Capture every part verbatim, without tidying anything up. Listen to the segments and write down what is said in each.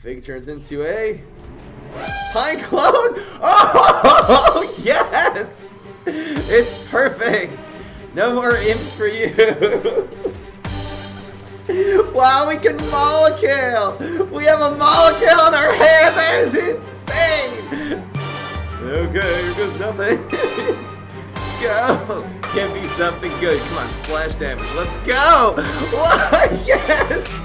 Fig turns into a Pine Clone! Oh, yes! It's perfect! No more imps for you! Wow, we can Molekale! We have a Molekale in our hand! That is insane! Okay, here goes nothing. Go! Can be something good. Come on, splash damage. Let's go! Whoa, yes!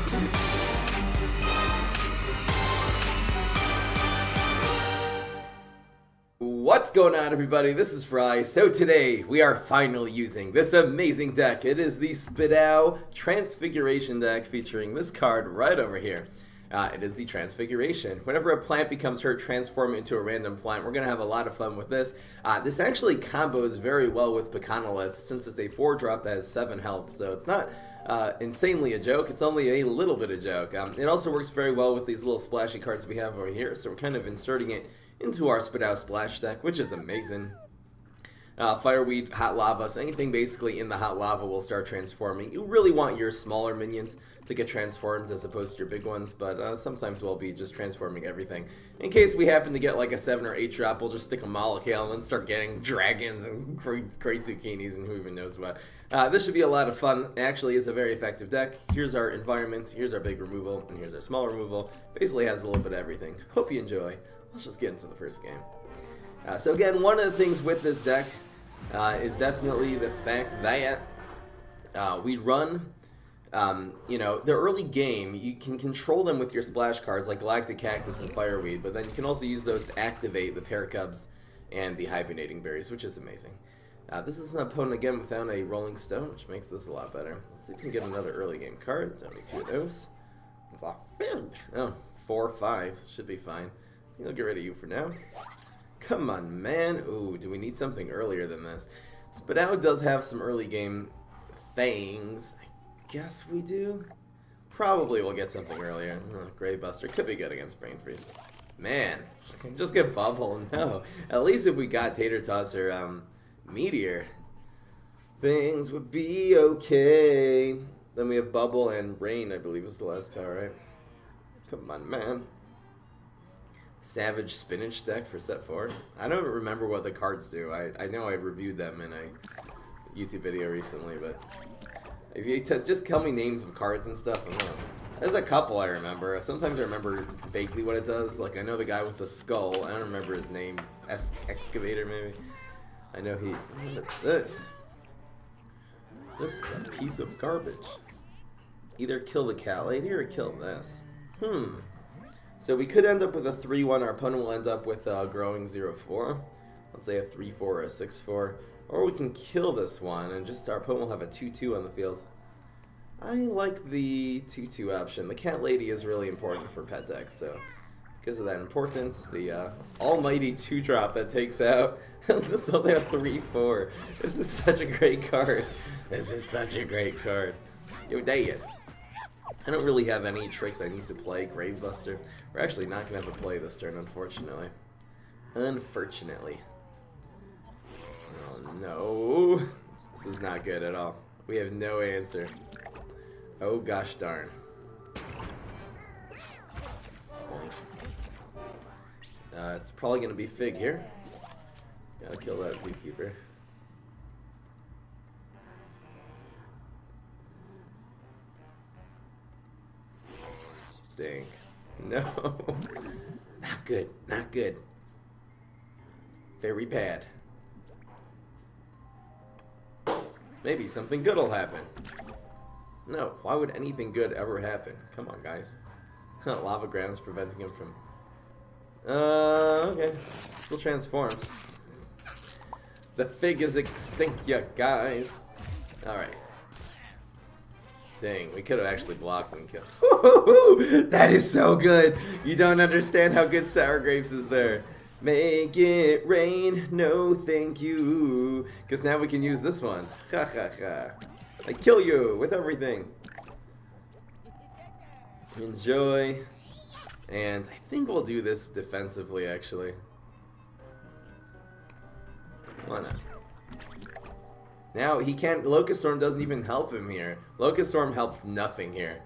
What's going on, everybody? This is Fry. So today we are finally using this amazing deck. It is the Spidow Transfiguration deck featuring this card right over here. Uh, it is the Transfiguration. Whenever a plant becomes hurt, transform it into a random plant. We're going to have a lot of fun with this. Uh, this actually combos very well with Pecanolith, since it's a four drop that has seven health, so it's not uh, insanely a joke. It's only a little bit of a joke. Um, it also works very well with these little splashy cards we have over here, so we're kind of inserting it into our Spidow Splash deck, which is amazing. Uh, Fireweed, Hot Lava, so anything basically in the Hot Lava will start transforming. You really want your smaller minions to get transformed as opposed to your big ones, but uh, sometimes we'll be just transforming everything. In case we happen to get like a seven or eight drop, we'll just stick a Molekale and then start getting dragons and Great, great Zucchinis and who even knows what. Uh, this should be a lot of fun. It actually is a very effective deck. Here's our environments, here's our big removal, and here's our small removal. Basically has a little bit of everything. Hope you enjoy. Let's just get into the first game. Uh, so again, one of the things with this deck Uh, is definitely the fact that uh, we run, um, you know, the early game, you can control them with your splash cards like Galactic Cactus and Fireweed, but then you can also use those to activate the Pear Cubs and the Hibernating Berries, which is amazing. Uh, this is an opponent again without a Rolling Stone, which makes this a lot better. Let's see if we can get another early game card. Don't need two of those. It's off. Oh, four, five. Should be fine. I think I'll get rid of you for now. Come on, man. Ooh, do we need something earlier than this? Spidow does have some early game things. I guess we do. Probably we'll get something earlier. Oh, Gray Buster could be good against Brain Freeze. Man, just get Bubble. No. At least if we got Tater Tots or um, Meteor, things would be okay. Then we have Bubble and Rain, I believe, is the last power, right? Come on, man. Savage Spinach deck for set four. I don't remember what the cards do. I, I know I reviewed them in a YouTube video recently, but if you t just tell me names of cards and stuff, I don't know. There's a couple I remember. Sometimes I remember vaguely what it does. Like, I know the guy with the skull. I don't remember his name. Es Excavator, maybe? I know he... What is this? This is a piece of garbage. Either kill the Cat Lady or kill this. Hmm. So we could end up with a three one, our opponent will end up with a growing zero four, let's say a three four or a six four, or we can kill this one and just our opponent will have a two two on the field. I like the two two option. The Cat Lady is really important for pet decks, so because of that importance, the uh, almighty two drop that takes out just so they have three four. This is such a great card. This is such a great card. Yo, dang it. I don't really have any tricks I need to play. Grave Buster. We're actually not going to have a play this turn, unfortunately. Unfortunately. Oh, no. This is not good at all. We have no answer. Oh, gosh darn. Uh, it's probably going to be Fig here. Gotta kill that Zookeeper. Dang. No. Not good. Not good. Very bad. Maybe something good will happen. No. Why would anything good ever happen? Come on, guys. Lava Ground's preventing him from... Uh, okay. Still transforms. The Fig is extinct, ya guys. Alright. Dang, we could have actually blocked and killed. Ooh, that is so good. You don't understand how good Sour Grapes is there. Make it rain, no thank you. Because now we can use this one. Ha ha ha. I kill you with everything. Enjoy. And I think we'll do this defensively, actually. Why not? Now he can't. Locust Storm doesn't even help him here. Locust Storm helps nothing here.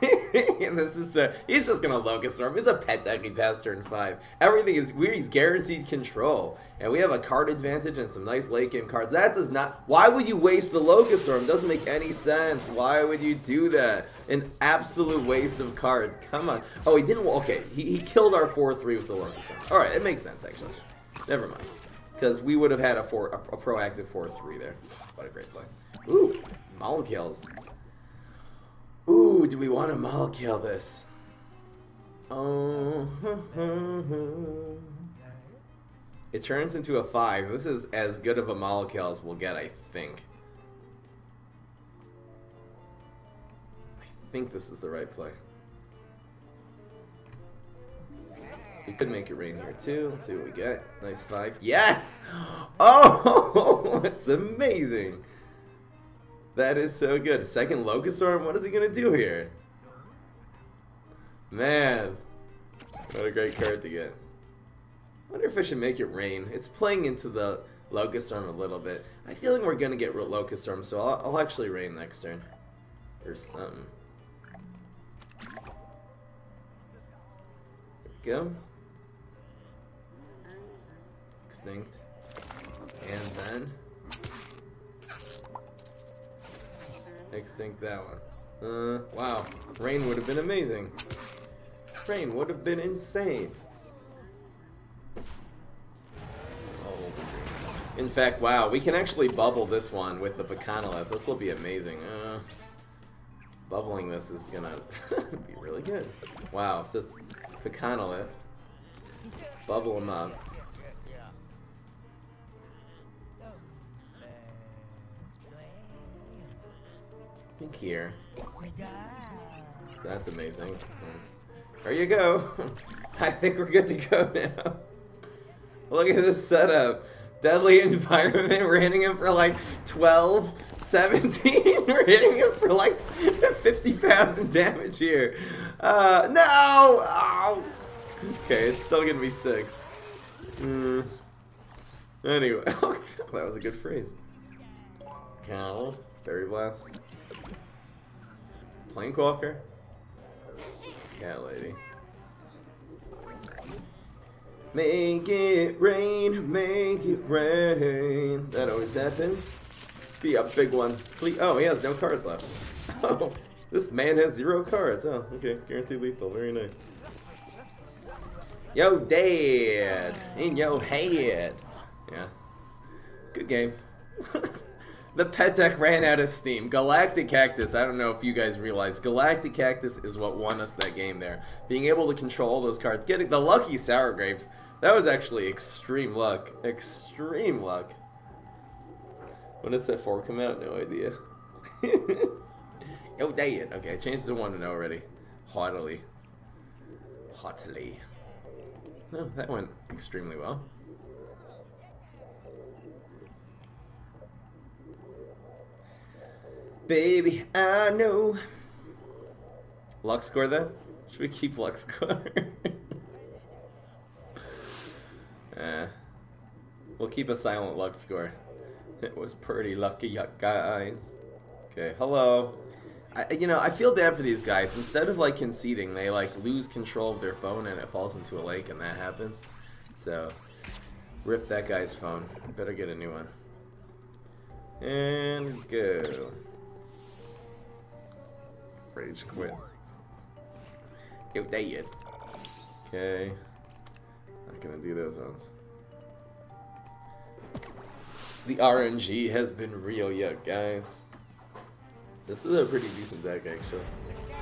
This is a, he's just gonna Locust Storm. He's a pet Deadly Pass turn five. Everything is we he's guaranteed control. And we have a card advantage and some nice late game cards. That does not why would you waste the Locust Storm? Doesn't make any sense. Why would you do that? An absolute waste of card. Come on. Oh, he didn't okay, he, he killed our four three with the Locust Storm. Alright, it makes sense actually. Never mind. Because we would have had a four a, a proactive four three there. What a great play. Ooh, Molekales. Ooh, do we want to Molekale this? Oh, it turns into a five. This is as good of a Molekale as we'll get, I think. I think this is the right play. We could make it rain here too. Let's see what we get. Nice five. Yes! Oh, it's amazing. That is so good. Second Locust Storm? What is he going to do here? Man. What a great card to get. I wonder if I should make it rain. It's playing into the Locust Storm a little bit. I feel like we're going to get Locust Storm, so I'll, I'll actually rain next turn. Or something. There we go. Extinct. And then... extinct that one. Uh, wow. Rain would have been amazing. Rain would have been insane. Oh. In fact, wow, we can actually bubble this one with the Pecanolith. This will be amazing. Uh, bubbling this is gonna be really good. Wow, so it's Pecanolith. Bubble him up. I think here. That's amazing. There you go. I think we're good to go now. Look at this setup. Deadly environment. We're hitting him for like twelve, seventeen. We're hitting him for like fifty thousand damage here. Uh, no! Oh! Okay, it's still gonna be six. Mm. Anyway, that was a good phrase. Cal, Berry Blast. Plankwalker? Cat Lady. Make it rain, make it rain. That always happens. Be a big one. Please. Oh, he has no cards left. Oh, this man has zero cards. Oh, okay. Guaranteed lethal. Very nice. Yo, dad. In your head. Yeah. Good game. The pet deck ran out of steam. Galactic Cactus, I don't know if you guys realize, Galactic Cactus is what won us that game there. Being able to control all those cards. Getting the lucky Sour Grapes, that was actually extreme luck. Extreme luck. When does set four come out? No idea. Oh, dang it. Okay, I changed the one to no already. Haughtily. Haughtily. No, that went extremely well. Baby, I know. Luck score then? Should we keep luck score? uh, we'll keep a silent luck score. It was pretty lucky, guys. Okay, hello. I, you know, I feel bad for these guys. Instead of like conceding, they like lose control of their phone and it falls into a lake, and that happens. So, rip that guy's phone. Better get a new one. And go. Rage quit. Yo, they did. Okay. Not gonna do those ones. The R N G has been real, yo, guys. This is a pretty decent deck, actually.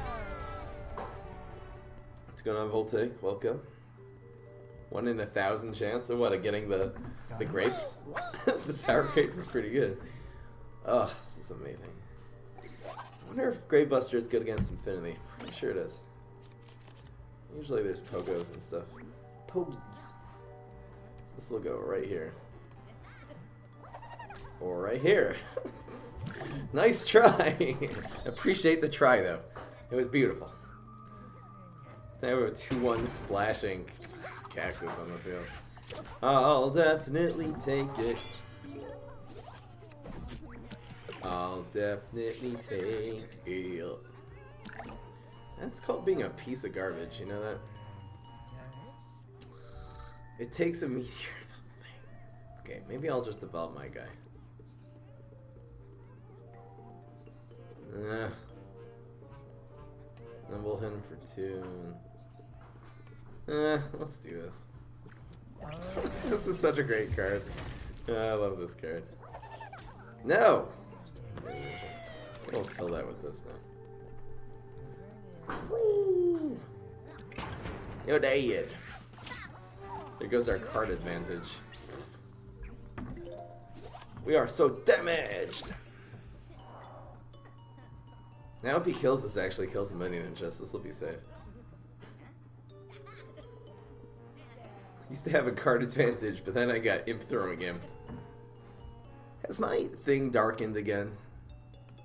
What's going on, Voltaic? Welcome. One in a thousand chance of what? Of getting the the grapes? The sour grapes is pretty good. Oh, this is amazing. I wonder if Gray Buster is good against Infinity. I'm sure it is. Usually there's pogos and stuff. Pogies. So this will go right here. Or right here. Nice try. Appreciate the try, though. It was beautiful. Now we have a two one splashing cactus on the field. I'll definitely take it. I'll definitely take it. That's called being a piece of garbage, you know that? It takes a meteor. Okay, maybe I'll just develop my guy. Uh, then we'll hit him for two. Eh, let's do this. This is such a great card. Uh, I love this card. No! We'll kill that with this now. Woo! Yo, dad! There goes our card advantage. We are so damaged! Now if he kills this, actually kills the minion in chest, this will be safe. Used to have a card advantage, but then I got Imp-throwing Imp. Has my thing darkened again?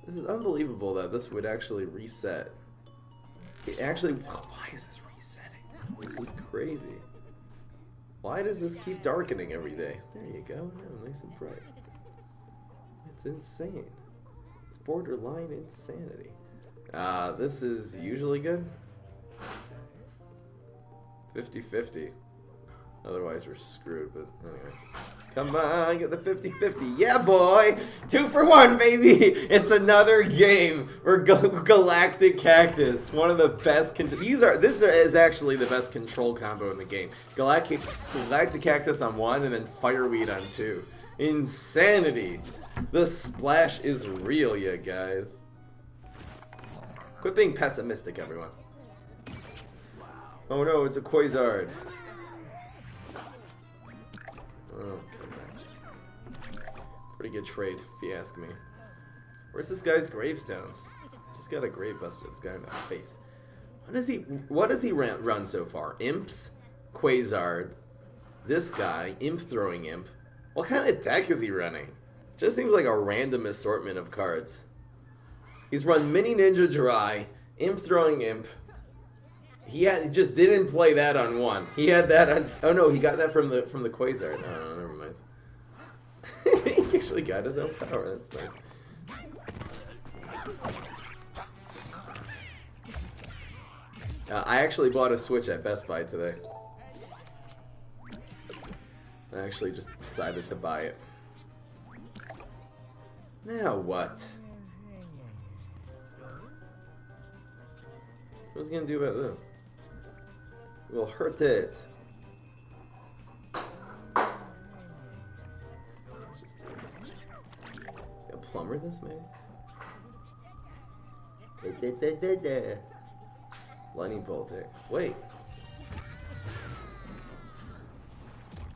This is unbelievable that this would actually reset. It actually... Why is this resetting? This is crazy. Why does this keep darkening every day? There you go. Oh, nice and bright. It's insane. It's borderline insanity. Uh, this is usually good. fifty fifty. Otherwise we're screwed, but anyway. Come on, get the fifty fifty. Yeah, boy! Two for one, baby! It's another game. We're Galactic Cactus. One of the best control... These are... This is actually the best control combo in the game. Galactic, Galactic Cactus on one, and then Fireweed on two. Insanity! The splash is real, you guys. Quit being pessimistic, everyone. Oh no, it's a Quasar. Oh, pretty good trade, if you ask me. Where's this guy's gravestones? Just got a Gray Buster. This guy in the face. What does he? What does he run so far? Imps, Quasar, this guy, Imp-throwing Imp. What kind of deck is he running? Just seems like a random assortment of cards. He's run Mini Ninja Dry, Imp-throwing Imp. He had, just didn't play that on one. He had that on... Oh no, he got that from the from the Quasar. No, no, no, never mind. He actually got his own power. That's nice. Uh, I actually bought a Switch at Best Buy today. I actually just decided to buy it. Now what? What's he gonna do about this? We'll hurt it. Let's just do this. You'll plumber this, man? Da, da, da, da, da. Lightning bolt it. Wait.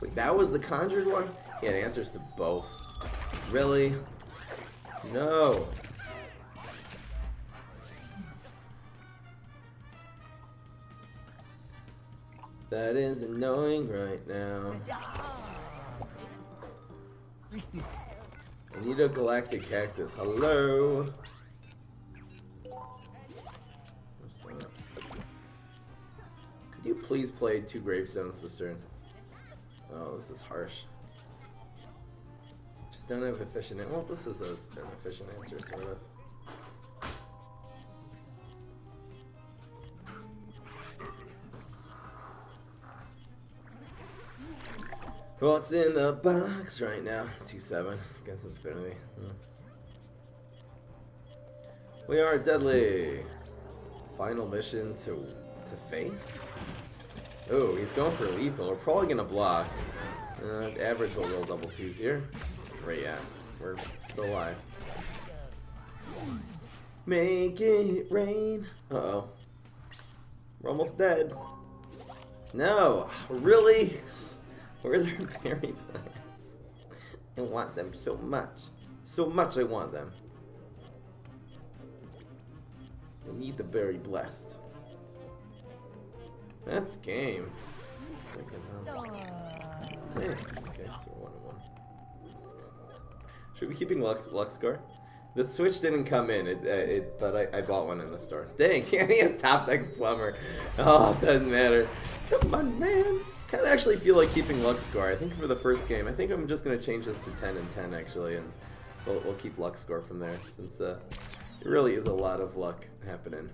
Wait, that was the conjured one? He had answers to both. Really? No. That is annoying right now. I need a Galactic Cactus. Hello! Could you please play two gravestones this turn? Oh, this is harsh. Just don't have efficient... Well, this is a, an efficient answer, sort of. What's in the box right now? two seven against Infinity. Hmm. We are deadly. Final mission to to face? Oh, he's going for lethal. We're probably going to block. Uh, average will roll double twos here. Right, yeah. We're still alive. Make it rain. Uh-oh. We're almost dead. No! Really? Where's our berry blast? I want them so much. So much I want them. I need the berry blast. That's game. Okay, so one and one. Should we be keeping Lux, Lux score? The Switch didn't come in, it, uh, it, but I, I bought one in the store. Dang, he has Top Deck's Plumber. Oh, it doesn't matter. Come on, man. Kind of actually feel like keeping Lux score. I think for the first game, I think I'm just gonna change this to ten and ten actually, and we'll, we'll keep Lux score from there since uh, it really is a lot of luck happening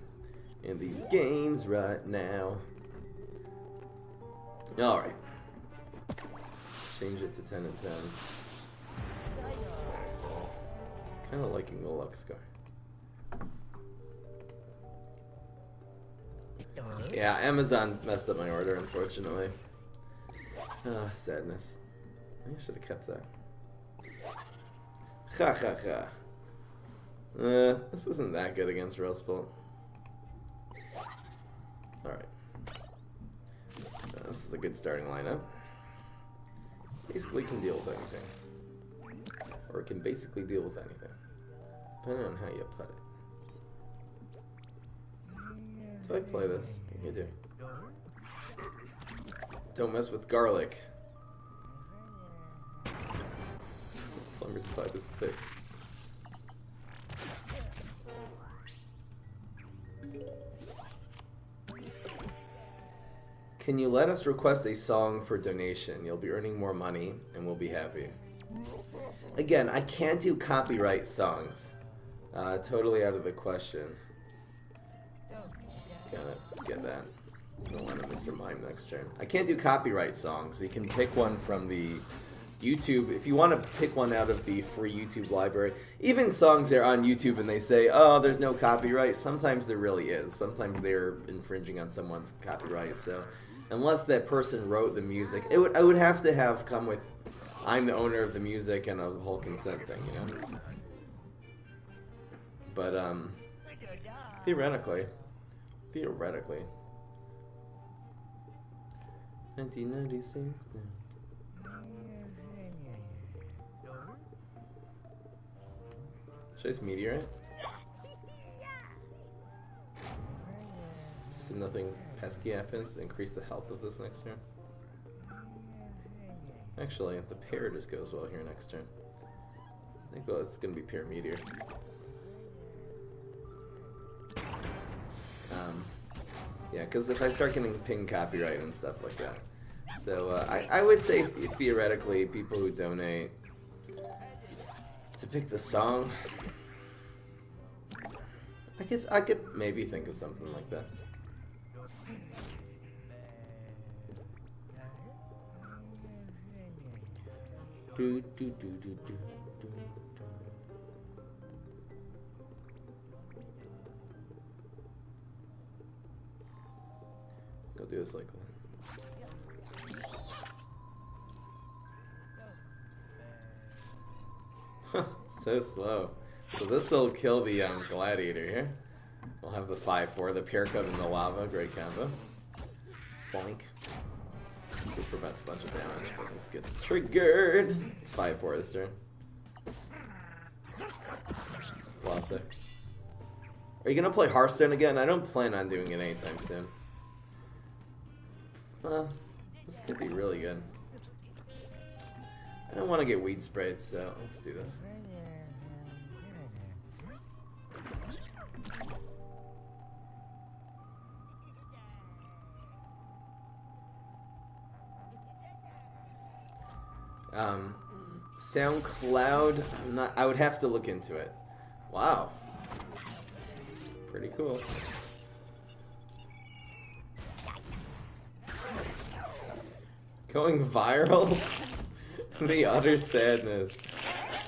in these games right now. Alright. Change it to ten and ten. Kind of liking the Lux guy. Yeah, Amazon messed up my order, unfortunately. Oh, sadness. I should have kept that. Ha ha ha. Uh, this isn't that good against Rustbolt. Alright. Uh, this is a good starting lineup. Basically can deal with anything. Or it can basically deal with anything. Depending on how you put it. So I play this. You do. Don't mess with garlic. Plumber's pipe is thick. Can you let us request a song for donation? You'll be earning more money, and we'll be happy. Again, I can't do copyright songs. Uh, totally out of the question. Gotta get that. Don't want to Mister Mime next turn. I can't do copyright songs. You can pick one from the YouTube. If you want to pick one out of the free YouTube library, even songs that are on YouTube and they say, oh, there's no copyright, sometimes there really is. Sometimes they're infringing on someone's copyright, so unless that person wrote the music, it would, I would have to have come with, I'm the owner of the music and a whole consent thing, you know? But, um, theoretically, theoretically, nineteen ninety-six, no. Should I meteorite? Just so nothing pesky happens, increase the health of this next turn. Actually, if the pear just goes well here next turn, I think well, it's gonna be pear meteor. Um, yeah, because if I start getting ping copyright and stuff like that, so uh, I I would say theoretically people who donate to pick the song, I could I could maybe think of something like that. Do, do, do, do, do, do. Go do this like that. So slow. So this'll kill the um, gladiator here. We'll have the five four, the pear cub and the lava, great combo. Boink. This prevents a bunch of damage, but this gets triggered. It's five four this turn. Flop there. Are you gonna play Hearthstone again? I don't plan on doing it anytime soon. Well, this could be really good. I don't want to get weed sprayed, so let's do this. Um, SoundCloud, I'm not, I would have to look into it. Wow. Pretty cool. Going viral? The utter sadness.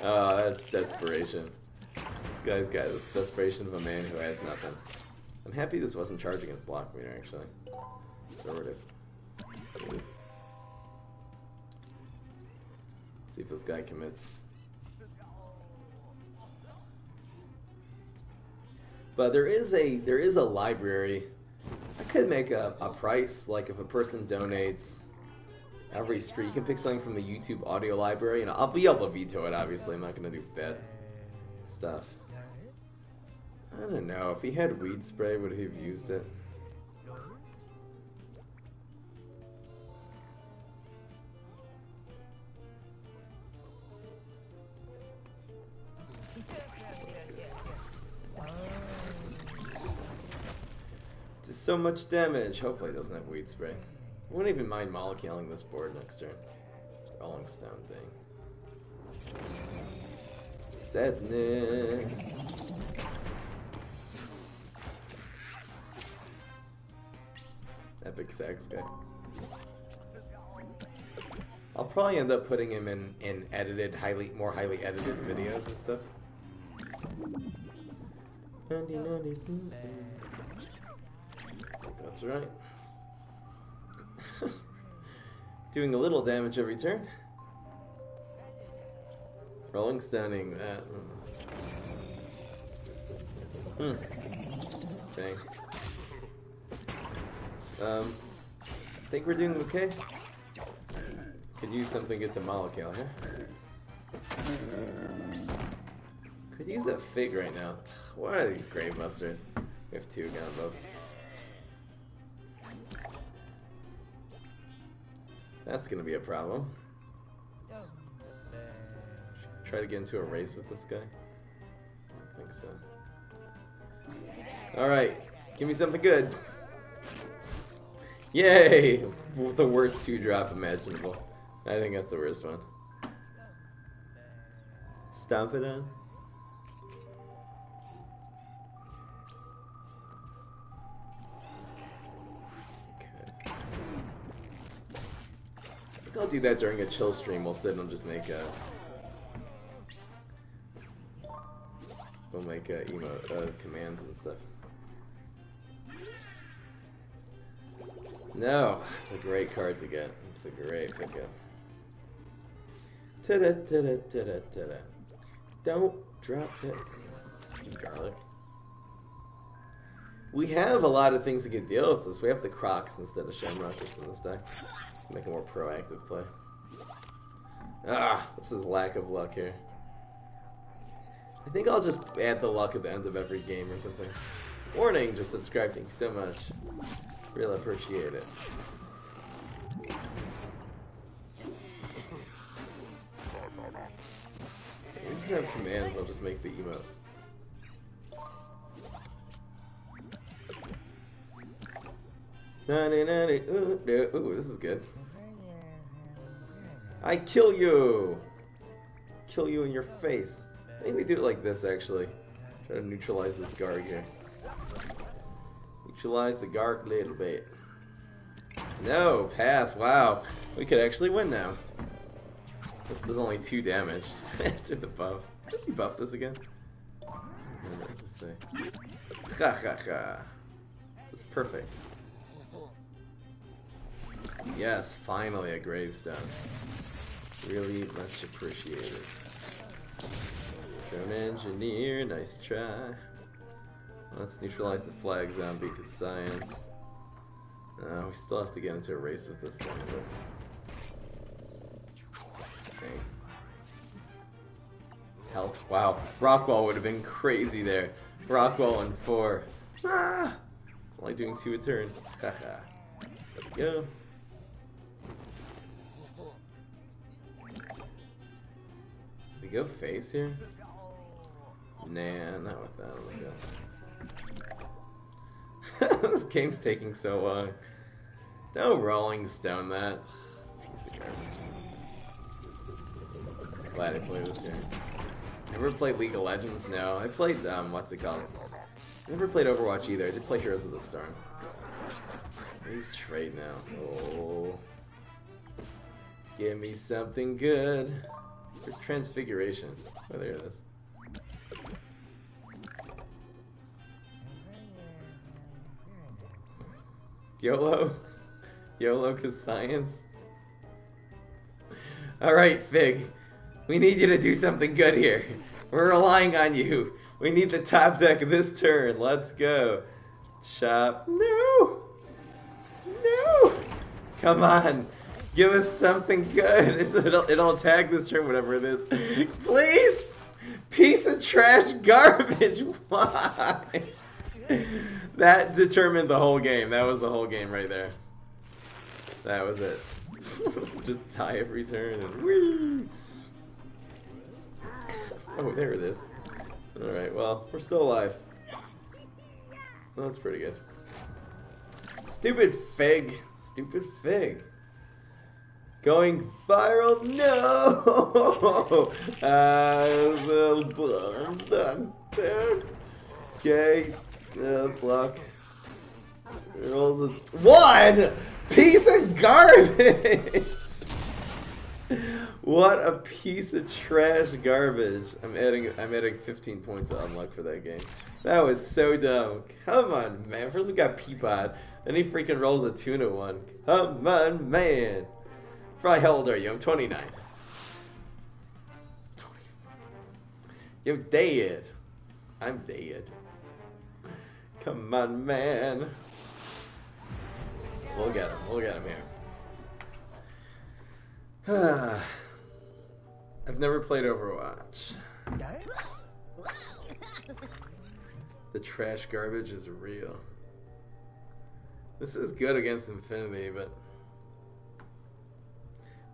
Oh, that's desperation. This guy's got this desperation of a man who has nothing. I'm happy this wasn't charged against block meter, actually. Sort of. Let's see if this guy commits. But there is a there is a library. I could make a, a price, like if a person donates every street, you can pick something from the YouTube audio library, and I'll be able to veto it, obviously. I'm not going to do bad stuff. I don't know. If he had weed spray, would he have used it? Just so much damage. Hopefully he doesn't have weed spray. I wouldn't even mind moleculing this board next turn. Rolling Stone thing. Sadness. Epic Sax guy. I'll probably end up putting him in, in edited, highly more highly edited videos and stuff. That's right. Doing a little damage every turn. Rolling Stoning that. Hmm. Dang. Um, I think we're doing okay. Could use something good to Molekale here. Could use a fig right now. What are these Gray Busters? We have two down both. That's gonna be a problem. Try to get into a race with this guy? I don't think so. Alright, give me something good. Yay! The worst two drop imaginable. I think that's the worst one. Stomp it on. Okay. I think I'll do that during a chill stream. We'll sit and just make a. We'll make uh, emote, uh, commands and stuff. No, it's a great card to get. It's a great pickup. Ta-da, ta-da, ta-da, ta-da. Don't drop it. Some garlic. We have a lot of things that can deal with this. We have the Crocs instead of Shamrockets in this deck. Let's make a more proactive play. Ah, this is lack of luck here. I think I'll just add the luck at the end of every game or something. Warning, just subscribe, thank you so much. Really appreciate it. We just have commands, I'll just make the emote. Ooh, this is good. I kill you! Kill you in your face. I think we do it like this, actually. Try to neutralize this Garg here. Neutralize the Garg a little bit. No! Pass! Wow! We could actually win now. This does only two damage after the buff. Did we buff this again? I don't know what to say. Ha ha ha! This is perfect. Yes, finally a gravestone. Really much appreciated. Drone engineer, nice try. Let's neutralize the flag zombie to science. Uh, we still have to get into a race with this thing. But... Okay. Health. Wow. Rockwall would have been crazy there. Rockwall in four. Ah! It's only doing two a turn. Haha. There we go. Did we go face here? Nah, not with that. Oh my god. This game's taking so long. Don't Rolling Stone that. Piece of garbage. Glad I played this game. Never played League of Legends? No. I played, um, what's it called? Never played Overwatch either. I did play Heroes of the Storm. He's trade now. Oh. Give me something good. There's Transfiguration. Oh, there it is. YOLO? YOLO cause science? Alright, Fig. We need you to do something good here. We're relying on you. We need the top deck this turn. Let's go. Chop. No! No! Come on. Give us something good. It'll, it'll attack this turn, whatever it is. Please! Piece of trash garbage! Why? That determined the whole game. That was the whole game right there. That was it. Just tie every turn and whee! Oh, there it is. Alright, well, we're still alive. That's pretty good. Stupid Fig. Stupid Fig. Going viral? No! Uh, I'm done. Okay. Uh, block. It rolls a one piece of garbage. What a piece of trash garbage. I'm adding I'm adding fifteen points of unluck for that game. That was so dumb. Come on, man. First we got Peapod. Then he freaking rolls a tuna one. Come on, man. Probably, how old are you? I'm twenty-nine. You're dead. I'm dead. Come on, man. We'll get him. We'll get him here. I've never played Overwatch. The trash garbage is real. This is good against Infinity, but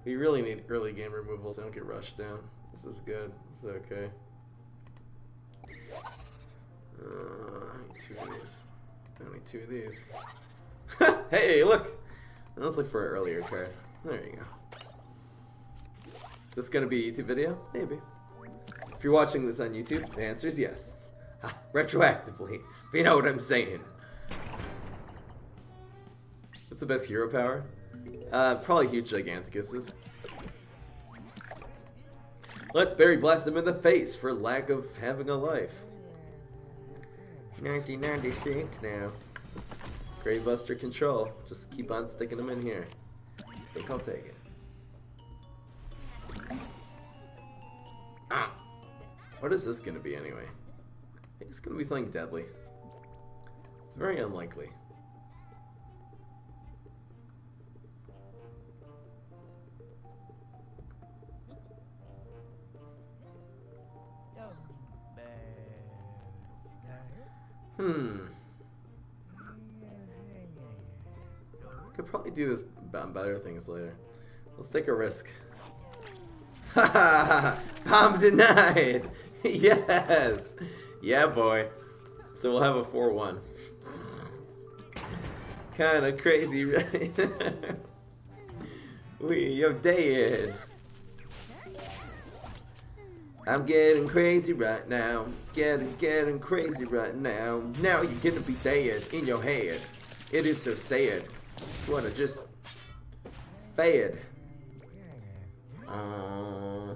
we really need early game removal so don't get rushed down. This is good. This is okay. Uh, I need two of these. I need two of these. Hey, look! Let's look for an earlier card. There you go. Is this going to be a YouTube video? Maybe. If you're watching this on YouTube, the answer is yes. Ha, retroactively, if you know what I'm saying. What's the best hero power? Uh, probably huge giganticuses. Let's Berry Blast him in the face for lack of having a life. ninety ninety shake now. Gray Buster control. Just keep on sticking them in here. I think I'll take it. Ah! What is this gonna be anyway? I think it's gonna be something deadly. It's very unlikely. Hmm. Could probably do this better things later. Let's take a risk. Ha ha! Bomb denied! Yes! Yeah, boy. So we'll have a four one. Kinda crazy, right? We, yo, dead. I'm getting crazy right now. Getting, getting crazy right now. Now you're gonna be dead in your head. It is so sad. You wanna just fade. Uh-huh.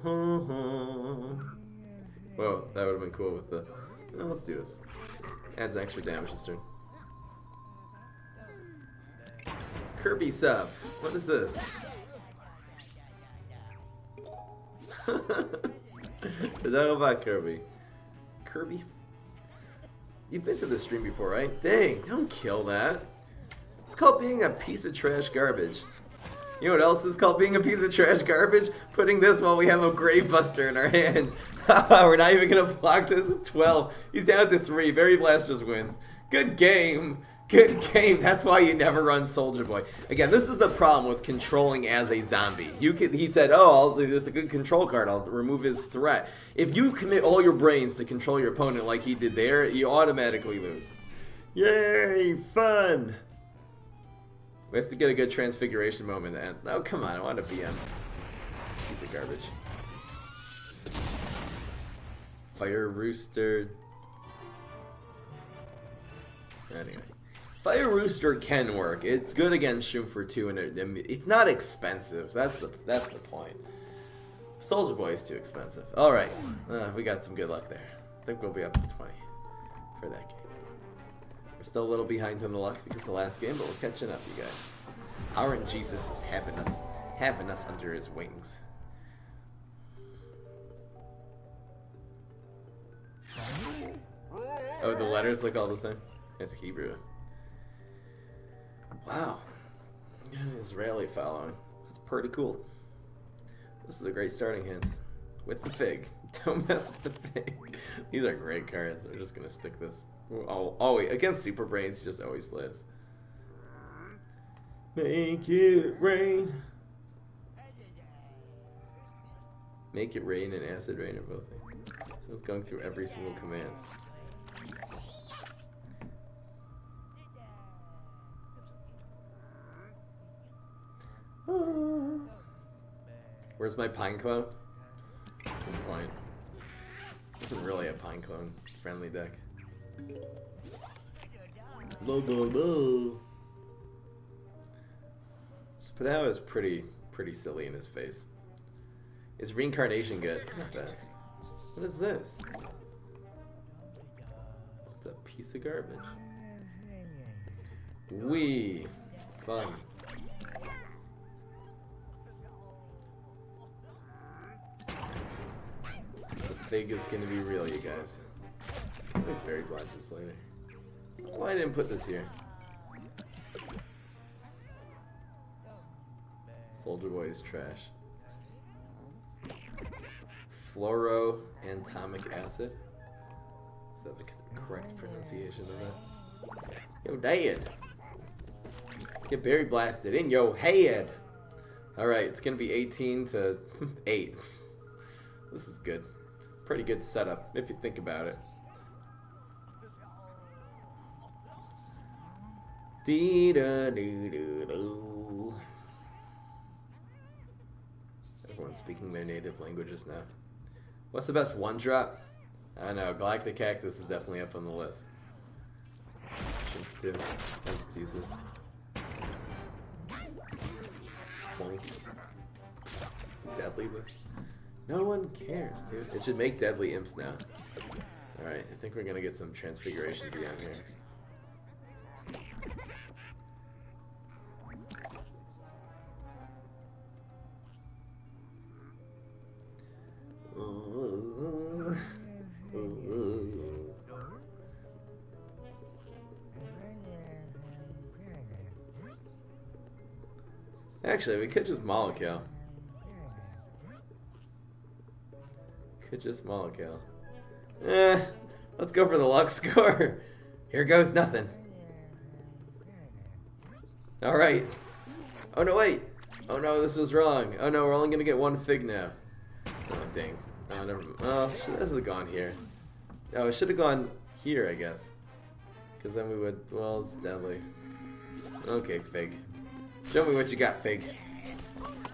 Whoa, that would've been cool with the... No, let's do this. Adds extra damage this turn. Kirby sub. What is this? Is that about Kirby? Kirby? You've been to this stream before, right? Dang, don't kill that. It's called being a piece of trash garbage. You know what else is called being a piece of trash garbage? Putting this while we have a Grave Buster in our hand. We're not even gonna block this. It's twelve. He's down to three. Berry Blast just wins. Good game. Good game. That's why you never run Soldier Boy. Again, this is the problem with controlling as a zombie. You could, he said, oh, it's a good control card. I'll remove his threat. If you commit all your brains to control your opponent like he did there, you automatically lose. Yay, fun. We have to get a good Transfiguration moment to end. Oh, come on. I want a B M. Piece of garbage. Fire Rooster. Anyway. Fire Rooster can work. It's good against Shumfer too, and it, it's not expensive. That's the that's the point. Soldier Boy is too expensive. All right, uh, we got some good luck there. I think we'll be up to twenty for that game. We're still a little behind on the luck because the last game, but we're catching up, you guys. Our Jesus is having us having us under his wings. Oh, the letters look all the same. It's Hebrew. Wow, got an Israeli following. That's pretty cool. This is a great starting hand. With the fig. Don't mess with the fig. These are great cards. We're just going to stick this. Oh, always. Against Super Brains, just always plays. Make it rain. Make it rain and acid rain are both things. So it's going through every single command. Where's my Pine Clone? Good point. This isn't really a Pine Clone friendly deck. Blah, blah, blah. Spidow is pretty, pretty silly in his face. Is reincarnation good? Not bad. What is this? It's a piece of garbage. Wee! Fun. The fig is gonna be real, you guys. Can always berry blast this later. Why didn't I put this here? Soldier Boy is trash. Fluoroatomic acid? Is that the correct pronunciation of that? Yo, dad! Get berry blasted in yo head! Alright, it's gonna be eighteen to eight. This is good. Pretty good setup, if you think about it. Dee da doo doo doo. Everyone's speaking their native languages now. What's the best one drop? I know, Galactic Cactus is definitely up on the list. Two, as its uses. Boink. Deadly list. No one cares, dude. It should make deadly imps now. Alright, I think we're gonna get some transfiguration beyond here. Actually, we could just Molekale. Could just Molekale. Eh, let's go for the luck score. Here goes nothing. Alright. Oh no, wait. Oh no, this is wrong. Oh no, we're only gonna get one fig now. Oh dang. Oh, never mind. Oh, this has gone here. Oh, it should have gone here, I guess. Because then we would. Well, it's deadly. Okay, fig. Show me what you got, fig.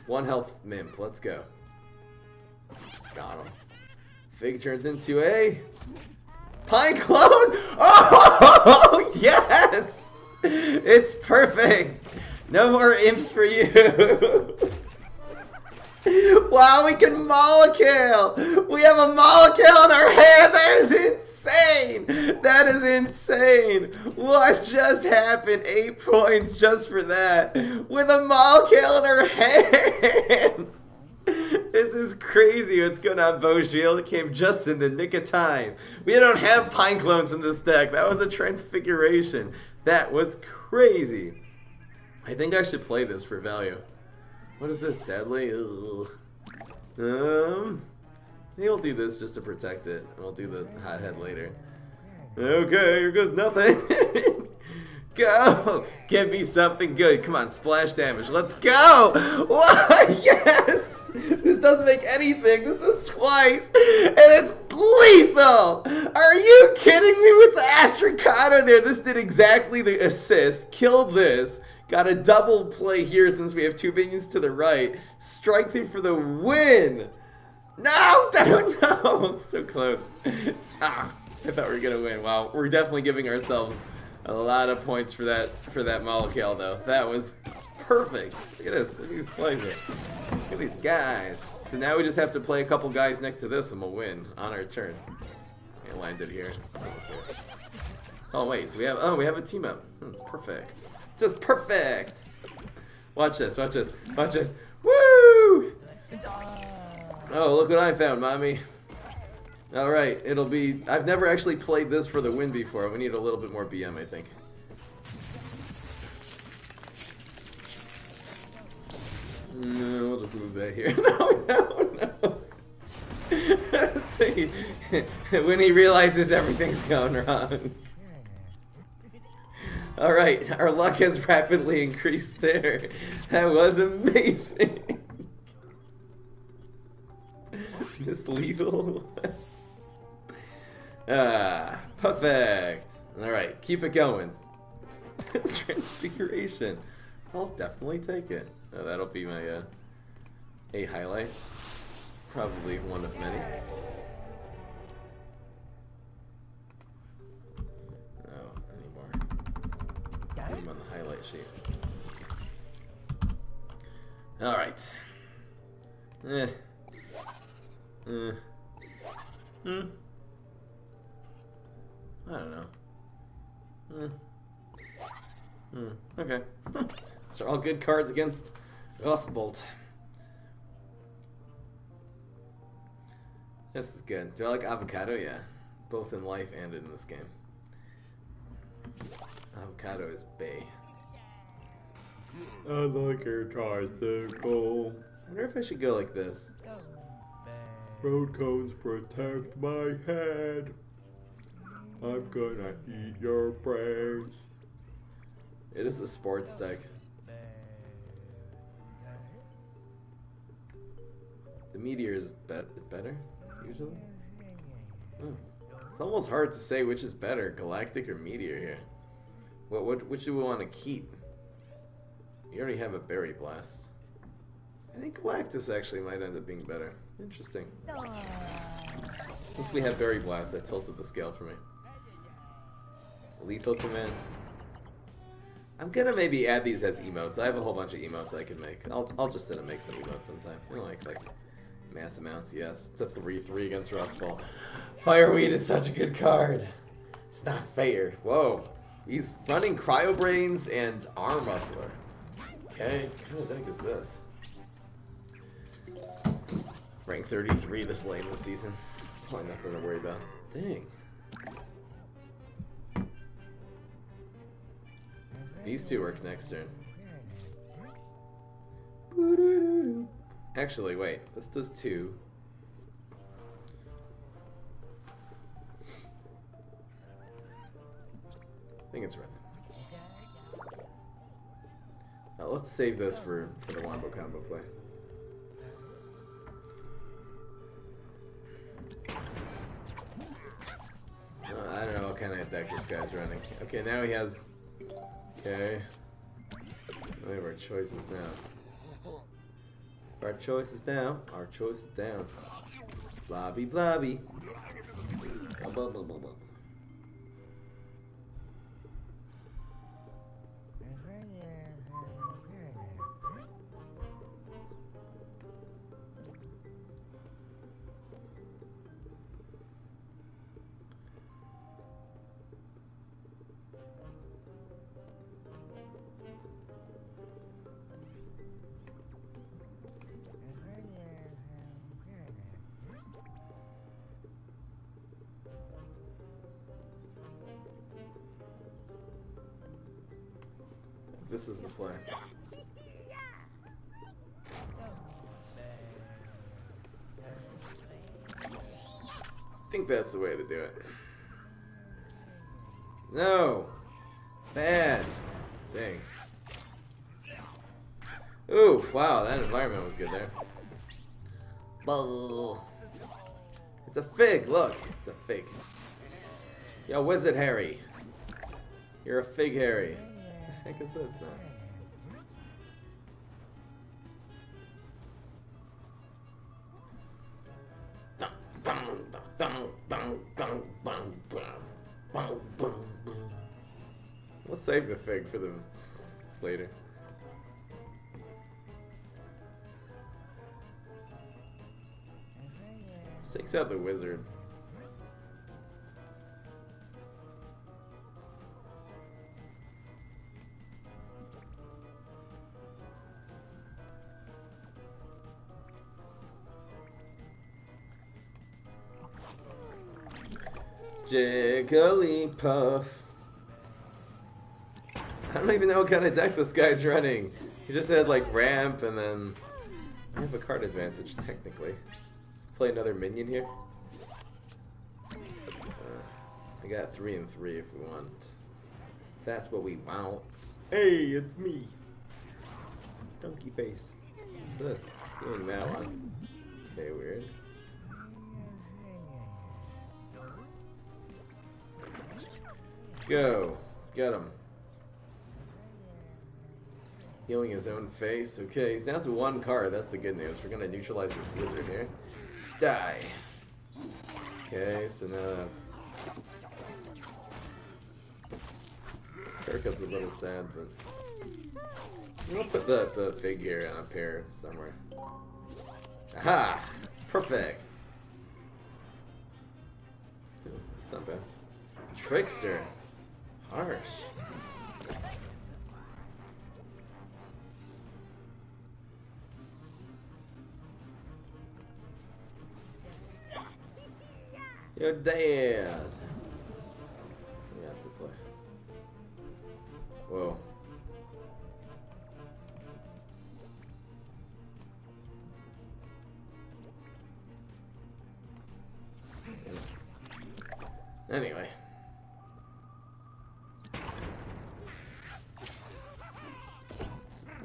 One health mimp, let's go. Got him. Fig turns into a... Pine Clone! Oh, yes! It's perfect! No more imps for you! Wow, we can Molekale! We have a Molekale in our hand! That is insane! That is insane! What just happened? Eight points just for that. With a Molekale in our hand! This is crazy what's going on, Boshield. It came just in the nick of time. We don't have Pine Clones in this deck. That was a transfiguration. That was crazy. I think I should play this for value. What is this, deadly? Ugh. Um, maybe we'll do this just to protect it. We'll do the hothead later. Okay, here goes nothing. Go! Give me something good. Come on, splash damage. Let's go! Why? Yes! This doesn't make anything. This is twice. And it's lethal! Are you kidding me with the Astricado there? This did exactly the assist. Kill this. Got a double play here since we have two minions to the right. Strike through for the win! No! No! No! I'm so close. Ah, I thought we were gonna win. Wow, we're definitely giving ourselves a lot of points for that for that Molekale though. That was perfect. Look at this. Look at these plays. Look at these guys. So now we just have to play a couple guys next to this and we'll win on our turn. It landed here. Oh wait, so we have oh we have a team up. That's perfect. Just perfect! Watch this, watch this, watch this. Woo! Oh, look what I found, mommy. Alright, it'll be... I've never actually played this for the win before. We need a little bit more B M, I think. No, we'll just move that here. No, no, no! See, when he realizes everything's going wrong. Alright, our luck has rapidly increased there. That was amazing. This lethal. Ah, perfect. Alright, keep it going. Transfiguration. I'll definitely take it. Oh, that'll be my uh, A highlight. Probably one of many. Alright. Eh. Eh. Hmm. I don't know. Hmm. Hmm. Okay. These are all good cards against Rustbolt. This is good. Do I like Avocado? Yeah. Both in life and in this game. Avocado is bae. I like your tricycle. I wonder if I should go like this. Road cones protect my head. I'm gonna eat your brains. It is a sports deck. The meteor is be better, usually. Oh. It's almost hard to say which is better, Galactic or Meteor here. What, what, which do we want to keep? You already have a Berry Blast. I think Galactus actually might end up being better. Interesting. Since we have Berry Blast, that tilted the scale for me. Lethal Command. I'm gonna maybe add these as emotes. I have a whole bunch of emotes I can make. I'll, I'll just sit and make some emotes sometime. You know, like, like mass amounts, yes. It's a three three against Rustfall. Fireweed is such a good card. It's not fair. Whoa. He's running Cryo Brains and Arm Rustler. Okay, what kind of deck is this? Rank thirty-three this late in the season. Probably nothing to worry about. Dang. These two work next turn. Actually, wait. This does two. I think it's right. Now let's save this for, for the Wombo Combo play. Uh, I don't know what kind of deck this guy's running. Okay, now he has... Okay. We have our choices now. Our choices down. Our choices down. Blobby, blobby. Blah, blah, blah, blah, blah. This is the play. I think that's the way to do it. No! Bad! Dang. Ooh, wow, that environment was good there. Bull. It's a fig, look! It's a fig. Yo, Wizard Harry! You're a fig, Harry. I guess that's not. Let's save the fig for the later. This takes out the wizard. Jigglypuff. I don't even know what kind of deck this guy's running. He just had like ramp and then I have a card advantage technically. Let's play another minion here. Uh, I got three and three if we want. That's what we want. Hey, it's me. Donkey face. What's this? Doing that one. Okay, weird. Go! Get him. Healing his own face. Okay, he's down to one card. That's the good news. We're gonna neutralize this wizard here. Die! Okay, so now that's... Pear Cub's a little sad, but... I'm gonna put the, the fig here on a pear somewhere. Aha! Perfect! Ooh, that's not bad. Trickster! Harsh! You're dead! Yeah, that's a play. Whoa. Anyway.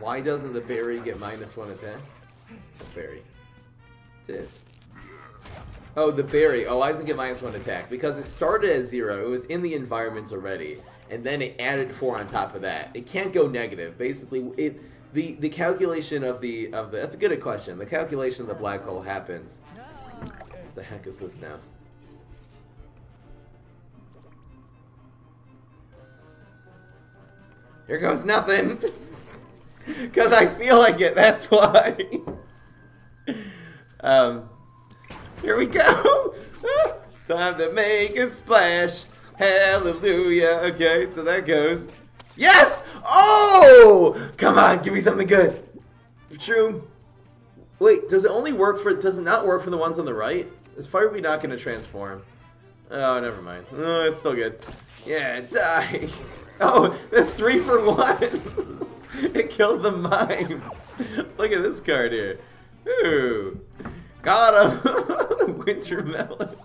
Why doesn't the berry get minus one attack? The berry. Did. Oh, the berry. Oh, why doesn't it get minus one attack? Because it started at zero. It was in the environment already. And then it added four on top of that. It can't go negative. Basically, it the, the calculation of the, of the... That's a good question. The calculation of the black hole happens. What the heck is this now? Here goes nothing! Because I feel like it, that's why! um, here we go! Time to make a splash! Hallelujah! Okay, so that goes. Yes! Oh! Come on, give me something good! True. Wait, does it only work for... Does it not work for the ones on the right? Is Fireweed not going to transform? Oh, never mind. Oh, it's still good. Yeah, die! Oh, the three for one! It killed the mime! Look at this card here. Ooh! Got him! The winter melon!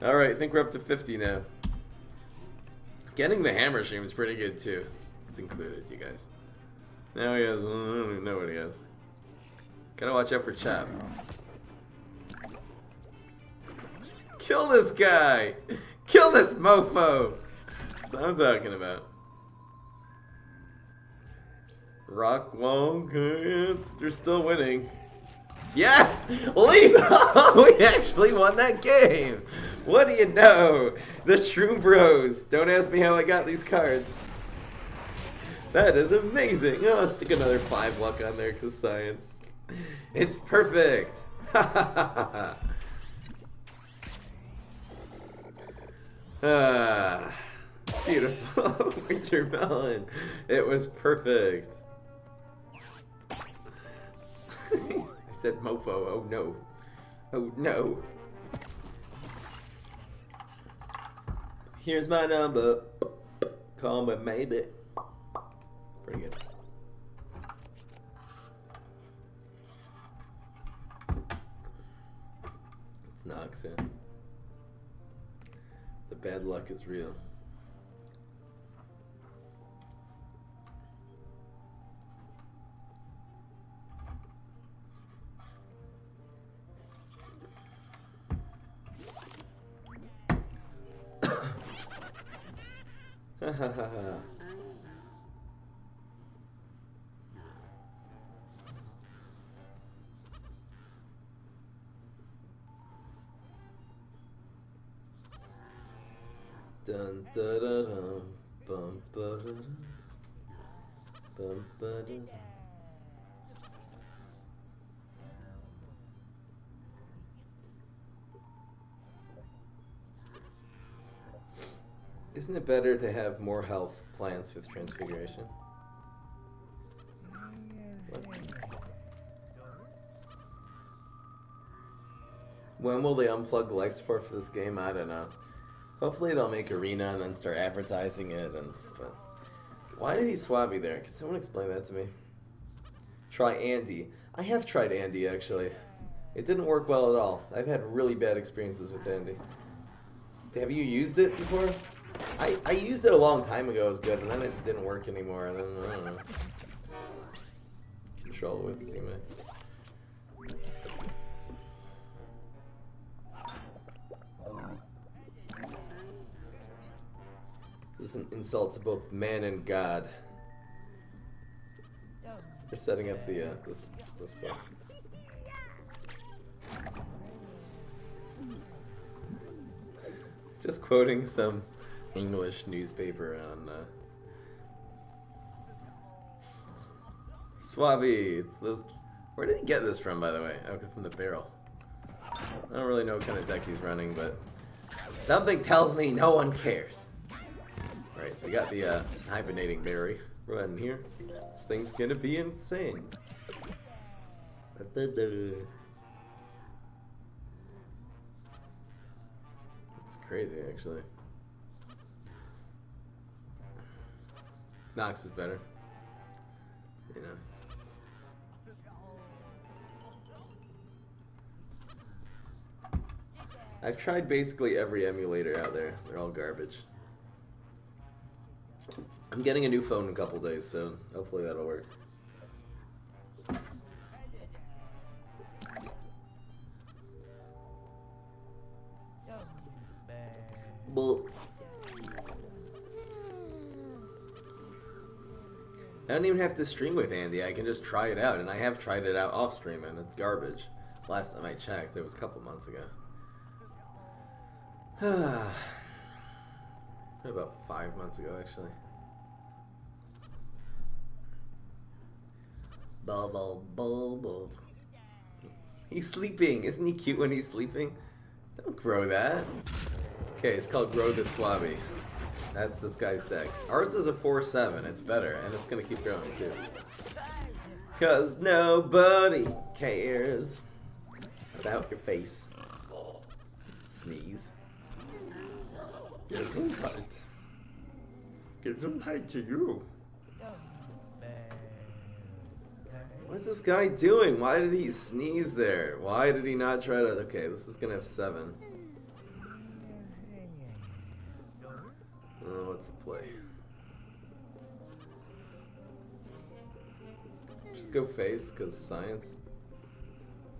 Alright, I think we're up to fifty now. Getting the hammer stream is pretty good too. It's included, you guys. Now he has... I don't even know what he has. Gotta watch out for Chop. Kill this guy! Kill this mofo! That's what I'm talking about. Rock wall, they're still winning. Yes! Lethal! We actually won that game! What do you know? The Shroom Bros. Don't ask me how I got these cards. That is amazing. Oh, I'll stick another five luck on there because science. It's perfect! Ha ah. Beautiful winter melon. It was perfect. I said mofo. Oh no. Oh no. Here's my number. Call me maybe. Pretty good. It's Nox, yeah. The bad luck is real. Dun da da dum bum ba da dum bum ba da dum. Isn't it better to have more health plants with Transfiguration? What? When will they unplug leg support for this game? I don't know. Hopefully they'll make Arena and then start advertising it. And but why did he Swabby there? Can someone explain that to me? Try Andy. I have tried Andy, actually. It didn't work well at all. I've had really bad experiences with Andy. Have you used it before? I, I used it a long time ago, it was good, and then it didn't work anymore, and then, I don't know. Control with Sumo. This is an insult to both man and God. We're setting up the, uh, this, this book. Just quoting some English newspaper on uh, Swabby. It's the, where did he get this from, by the way? Oh, from the barrel. I don't really know what kind of deck he's running, but something tells me no one cares. Alright, so we got the uh, Hibernating Berry running here. This thing's gonna be insane. It's crazy, actually. Nox is better. You know. I've tried basically every emulator out there. They're all garbage. I'm getting a new phone in a couple days, so hopefully that'll work. Well, I don't even have to stream with Andy. I can just try it out, and I have tried it out off stream, and it's garbage. Last time I checked, it was a couple months ago. About five months ago, actually. Bubble, bubble. He's sleeping. Isn't he cute when he's sleeping? Don't grow that. Okay, it's called Grow the Swabby. That's this guy's deck. Ours is a four seven. It's better, and it's gonna keep growing too. Cause nobody cares about your face. Sneeze. Gesundheit. Gesundheit to you. What's this guy doing? Why did he sneeze there? Why did he not try to... Okay, this is gonna have seven. I don't know what to play. Just go face, because science.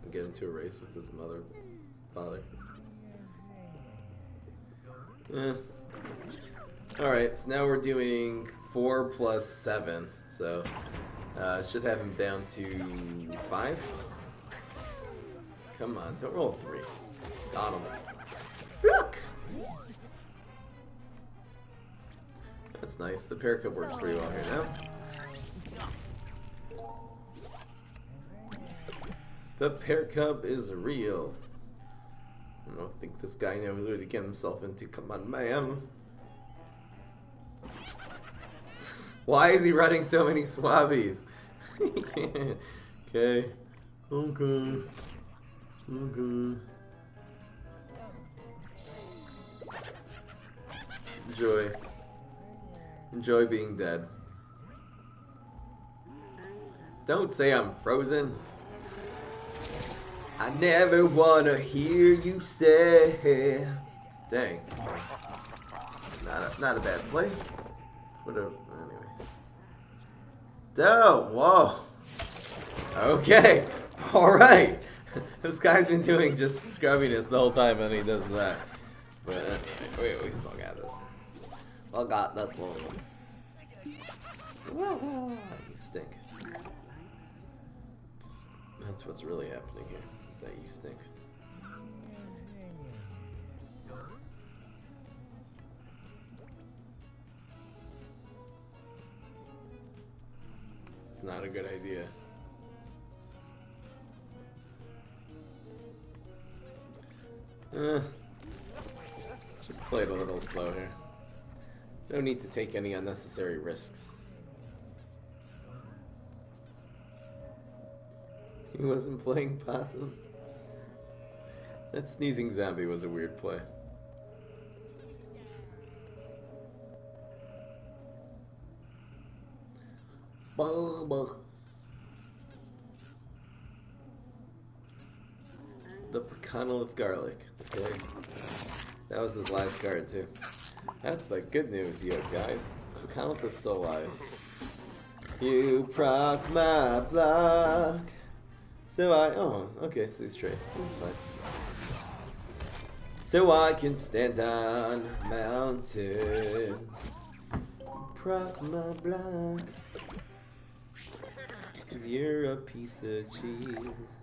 And get into a race with his mother. Father. Eh. Alright, so now we're doing four plus seven, so uh, should have him down to five. Come on, don't roll three. Got him. Look! That's nice, the Pear Cub works pretty well here now. The Pear Cub is real. I don't think this guy knows what to get himself into. Come on, man. Why is he running so many swabbies? Okay. Okay. Okay. Enjoy. Enjoy being dead. Don't say I'm frozen. I never wanna hear you say. Dang. Not a, not a bad play. What a, anyway. Doh, whoa. Okay. Alright. This guy's been doing just scrubbiness the whole time and he does that. But anyway, we still got this. Well got this one. You stink. That's what's really happening here. That you stink. It's not a good idea. Eh. Just played a little slow here. No need to take any unnecessary risks. He wasn't playing possum. That sneezing zombie was a weird play. The Pecanolith garlic. Okay. That was his last card too. That's the good news, yo guys. Pecanolith is still alive. You proc my block. So I oh okay, so he's straight. That's fine. So I can stand on mountains, proc my block, 'cause you're a piece of cheese.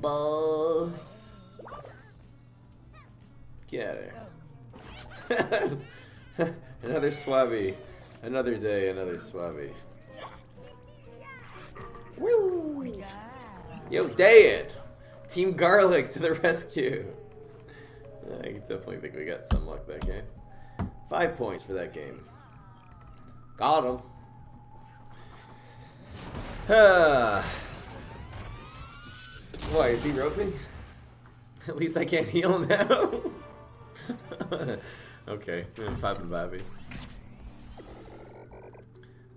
Ball. Get her. Another swabby. Another day, another swabby. Woo! Yo, dead! Team Garlic to the rescue. I definitely think we got some luck that game. Five points for that game. Got him. Uh, why is he roping? At least I can't heal now. Okay, I'm popping bobbies.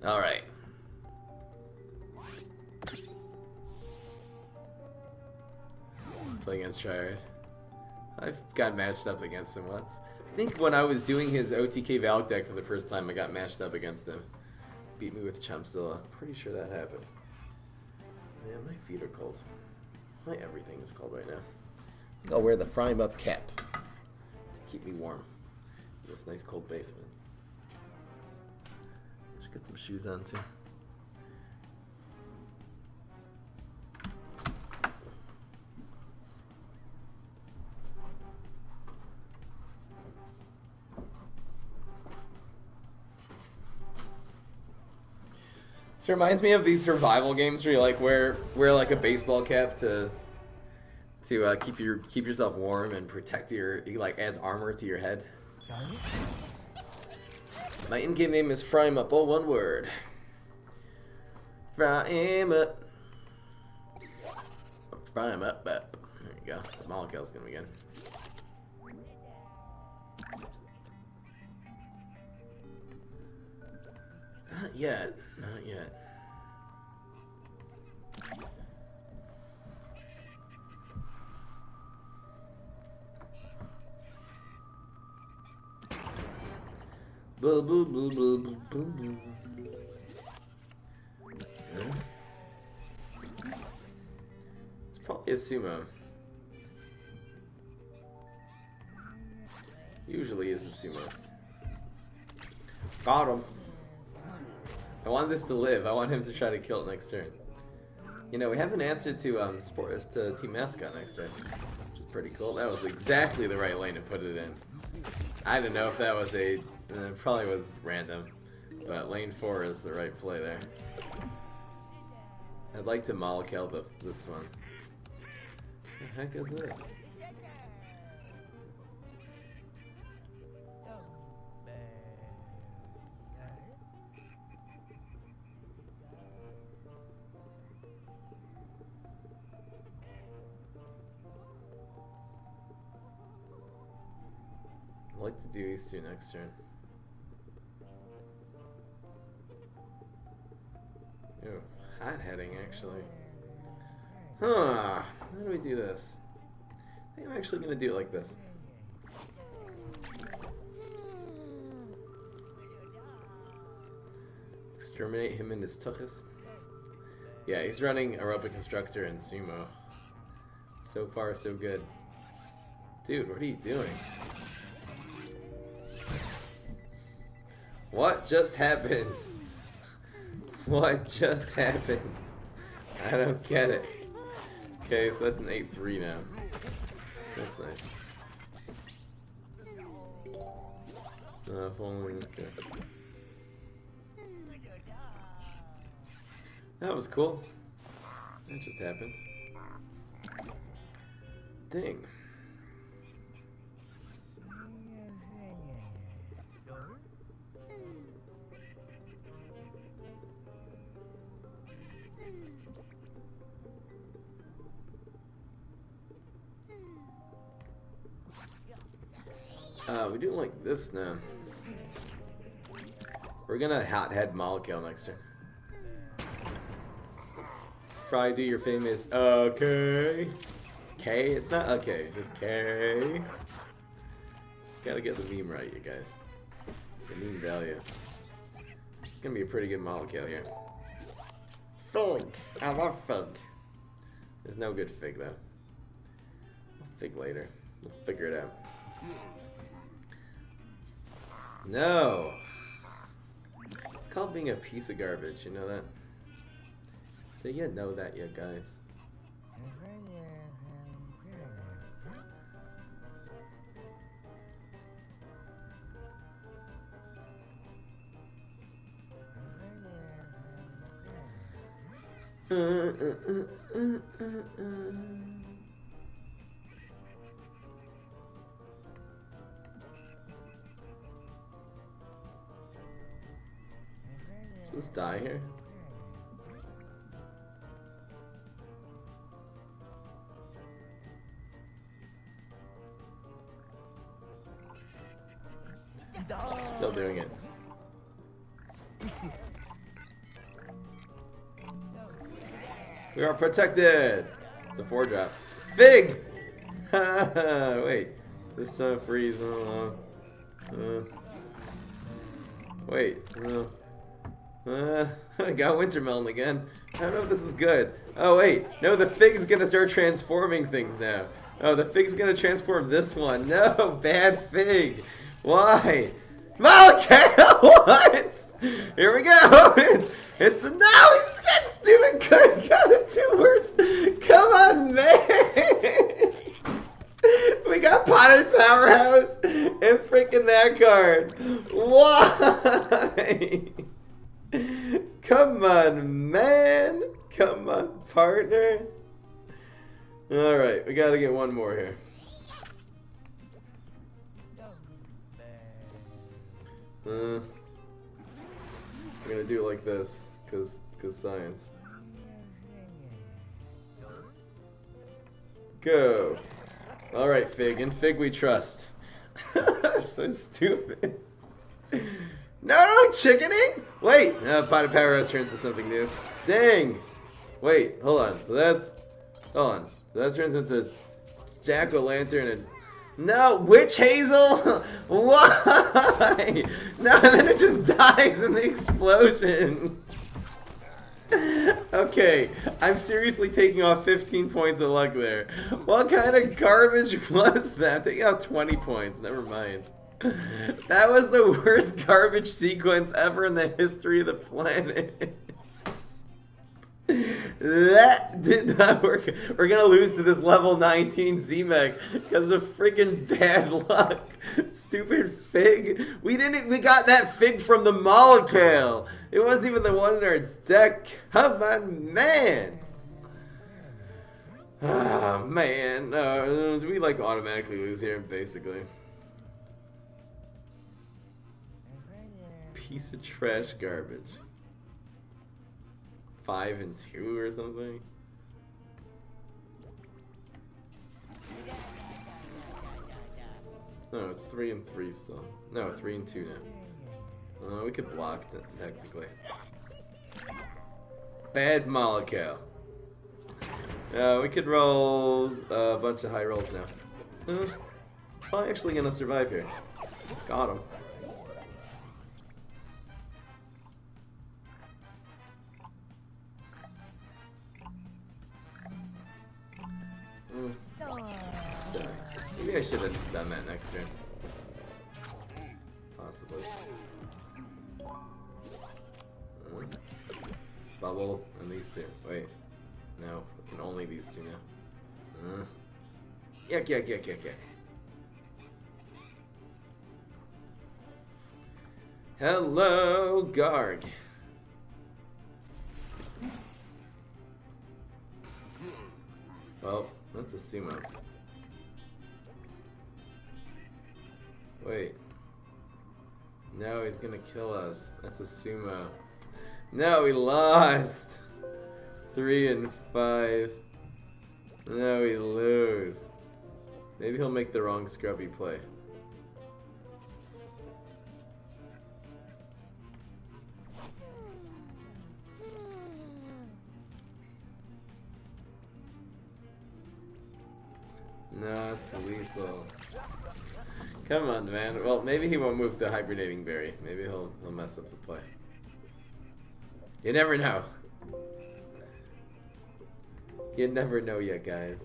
All right. Play against Triad. I've got matched up against him once. I think when I was doing his O T K Valk deck for the first time, I got matched up against him. Beat me with Chompzilla. Pretty sure that happened. Man, my feet are cold. My everything is cold right now. I think I'll wear the Fry'em Up cap to keep me warm in this nice cold basement. I should get some shoes on too. This reminds me of these survival games where you like wear wear like a baseball cap to to uh, keep your keep yourself warm and protect your you like adds armor to your head. My in-game name is Fry'em Up, all one word. Fry'em up. Fry'em up, up. There you go. The Molekale's gonna begin. Not yet. Not yet. Boo boo boo boo boo boo boo. It's probably a Sumo. Usually is a Sumo. Got him. I want this to live. I want him to try to kill it next turn. You know, we have an answer to um sport to Team Mascot next turn, which is pretty cool. That was exactly the right lane to put it in. I don't know if that was a uh, probably was random, but lane four is the right play there. I'd like to Molekale the this one. What the heck is this? I'd like to do these two next turn. Ooh, hot heading actually. Huh, how do we do this? I think I'm actually gonna do it like this. Exterminate him and his tuchus. Yeah, he's running Aerobic Constructor and Sumo. So far so good. Dude, what are you doing? What just happened? What just happened? I don't get it. Okay, so that's an eight three now. That's nice. Uh, if only, okay. That was cool. That just happened. Dang. Uh, we do like this now. We're gonna hothead Molekale next turn. Probably do your famous okay. K, it's not okay, just K. Gotta get the meme right, you guys. The meme value. It's gonna be a pretty good Molekale here. Fig! I love fig. There's no good fig though. I'll fig later. We'll figure it out. No! It's called being a piece of garbage, you know that? Do you know that, you guys? Uh, uh, uh, uh, uh, uh. Does this die here? Still doing it. We are protected! It's a four drop. Fig! Wait. This time freeze. Oh, uh, wait. Uh, uh, I got Wintermelon again. I don't know if this is good. Oh, wait. No, the fig's gonna start transforming things now. Oh, the fig's gonna transform this one. No, bad fig! Why? Molekale! What? Here we go! It's, it's the. No! He's getting stupid good! Got it two words! Come on, man! We got Potted Powerhouse and freaking that card! Why? Come on, man! Come on, partner! Alright, we gotta get one more here. Uh, I'm gonna do it like this, cause, cause science. Go! Alright, Fig, and Fig we trust. So stupid. No, no, chickening! Wait! Uh, Potted Powerhouse turns into something new. Dang! Wait, hold on, so that's... Hold on, so that turns into Jack-o'-lantern and... No, Witch Hazel? Why? No, and then it just dies in the explosion. Okay, I'm seriously taking off fifteen points of luck there. What kind of garbage was that? I'm taking off twenty points, never mind. That was the worst garbage sequence ever in the history of the planet. That did not work. We're gonna lose to this level nineteen Z-Mech because of freaking bad luck. Stupid fig. We didn't. We got that fig from the Molekale. It wasn't even the one in our deck. Come on, man. Ah, oh, man. Uh, do we like automatically lose here? Basically. Piece of trash garbage. Five and two or something. No, it's three and three still. No, three and two now. Uh, we could block it technically. Bad Molekale. Uh, we could roll a bunch of high rolls now. Uh, I'm actually gonna survive here. Got him. Maybe I should have done that next turn. Possibly. Bubble and these two. Wait. No, we can only these two now. Uh. Yuck, yuck, yuck, yuck, yuck. Hello, Garg. Well, that's a Sumo. Wait. No, he's gonna kill us. That's a Sumo. No, we lost! Three and five. No, we lose. Maybe he'll make the wrong scrubby play. No, it's the lethal. Come on, man. Well, maybe he won't move the Hibernating Berry. Maybe he'll, he'll mess up the play. You never know. You never know yet, guys.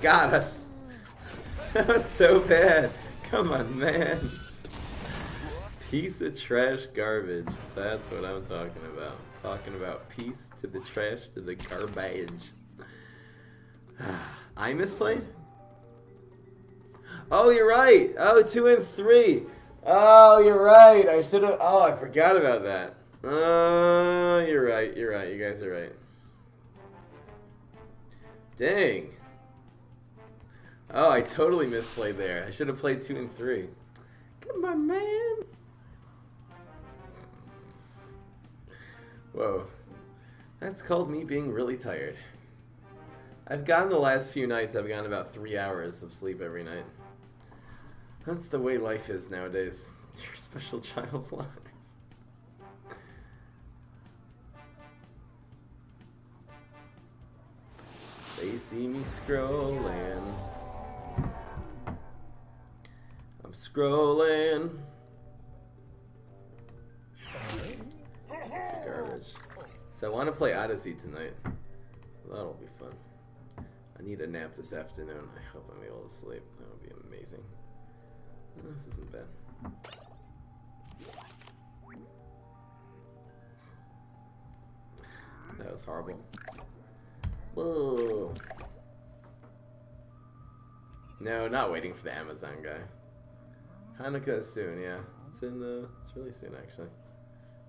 Got us. That was so bad. Come on, man. Piece of trash garbage. That's what I'm talking about. Talking about piece to the trash to the garbage. I misplayed? Oh, you're right! Oh, two and three! Oh, you're right! I should've... Oh, I forgot about that. Uh, you're right, you're right, you guys are right. Dang. Oh, I totally misplayed there. I should have played two and three. Come on, man. Whoa. That's called me being really tired. I've gotten the last few nights, I've gotten about three hours of sleep every night. That's the way life is nowadays. Your special child life. They see me scrolling. I'm scrolling. It's garbage. So I want to play Odyssey tonight. That'll be fun. I need a nap this afternoon. I hope I'm able to sleep. That would be amazing. No, this isn't bad. That was horrible. Whoa. No, not waiting for the Amazon guy. Hanukkah is soon, yeah. It's in the... It's really soon, actually.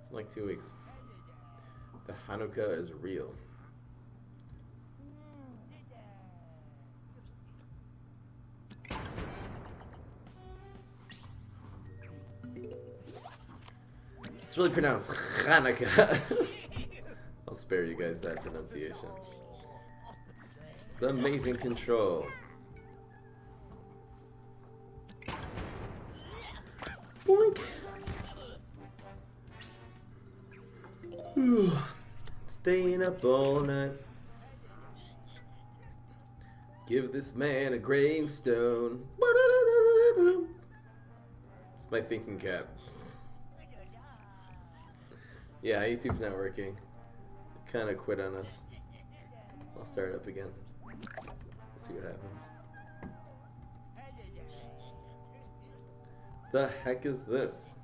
It's in like two weeks. The Hanukkah is real. It's really pronounced Hanukkah. I'll spare you guys that pronunciation. The amazing control. Boink. Ooh. Staying up all night. Give this man a gravestone. It's my thinking cap. Yeah, YouTube's not working. It kinda quit on us. I'll start it up again. See what happens. The heck is this?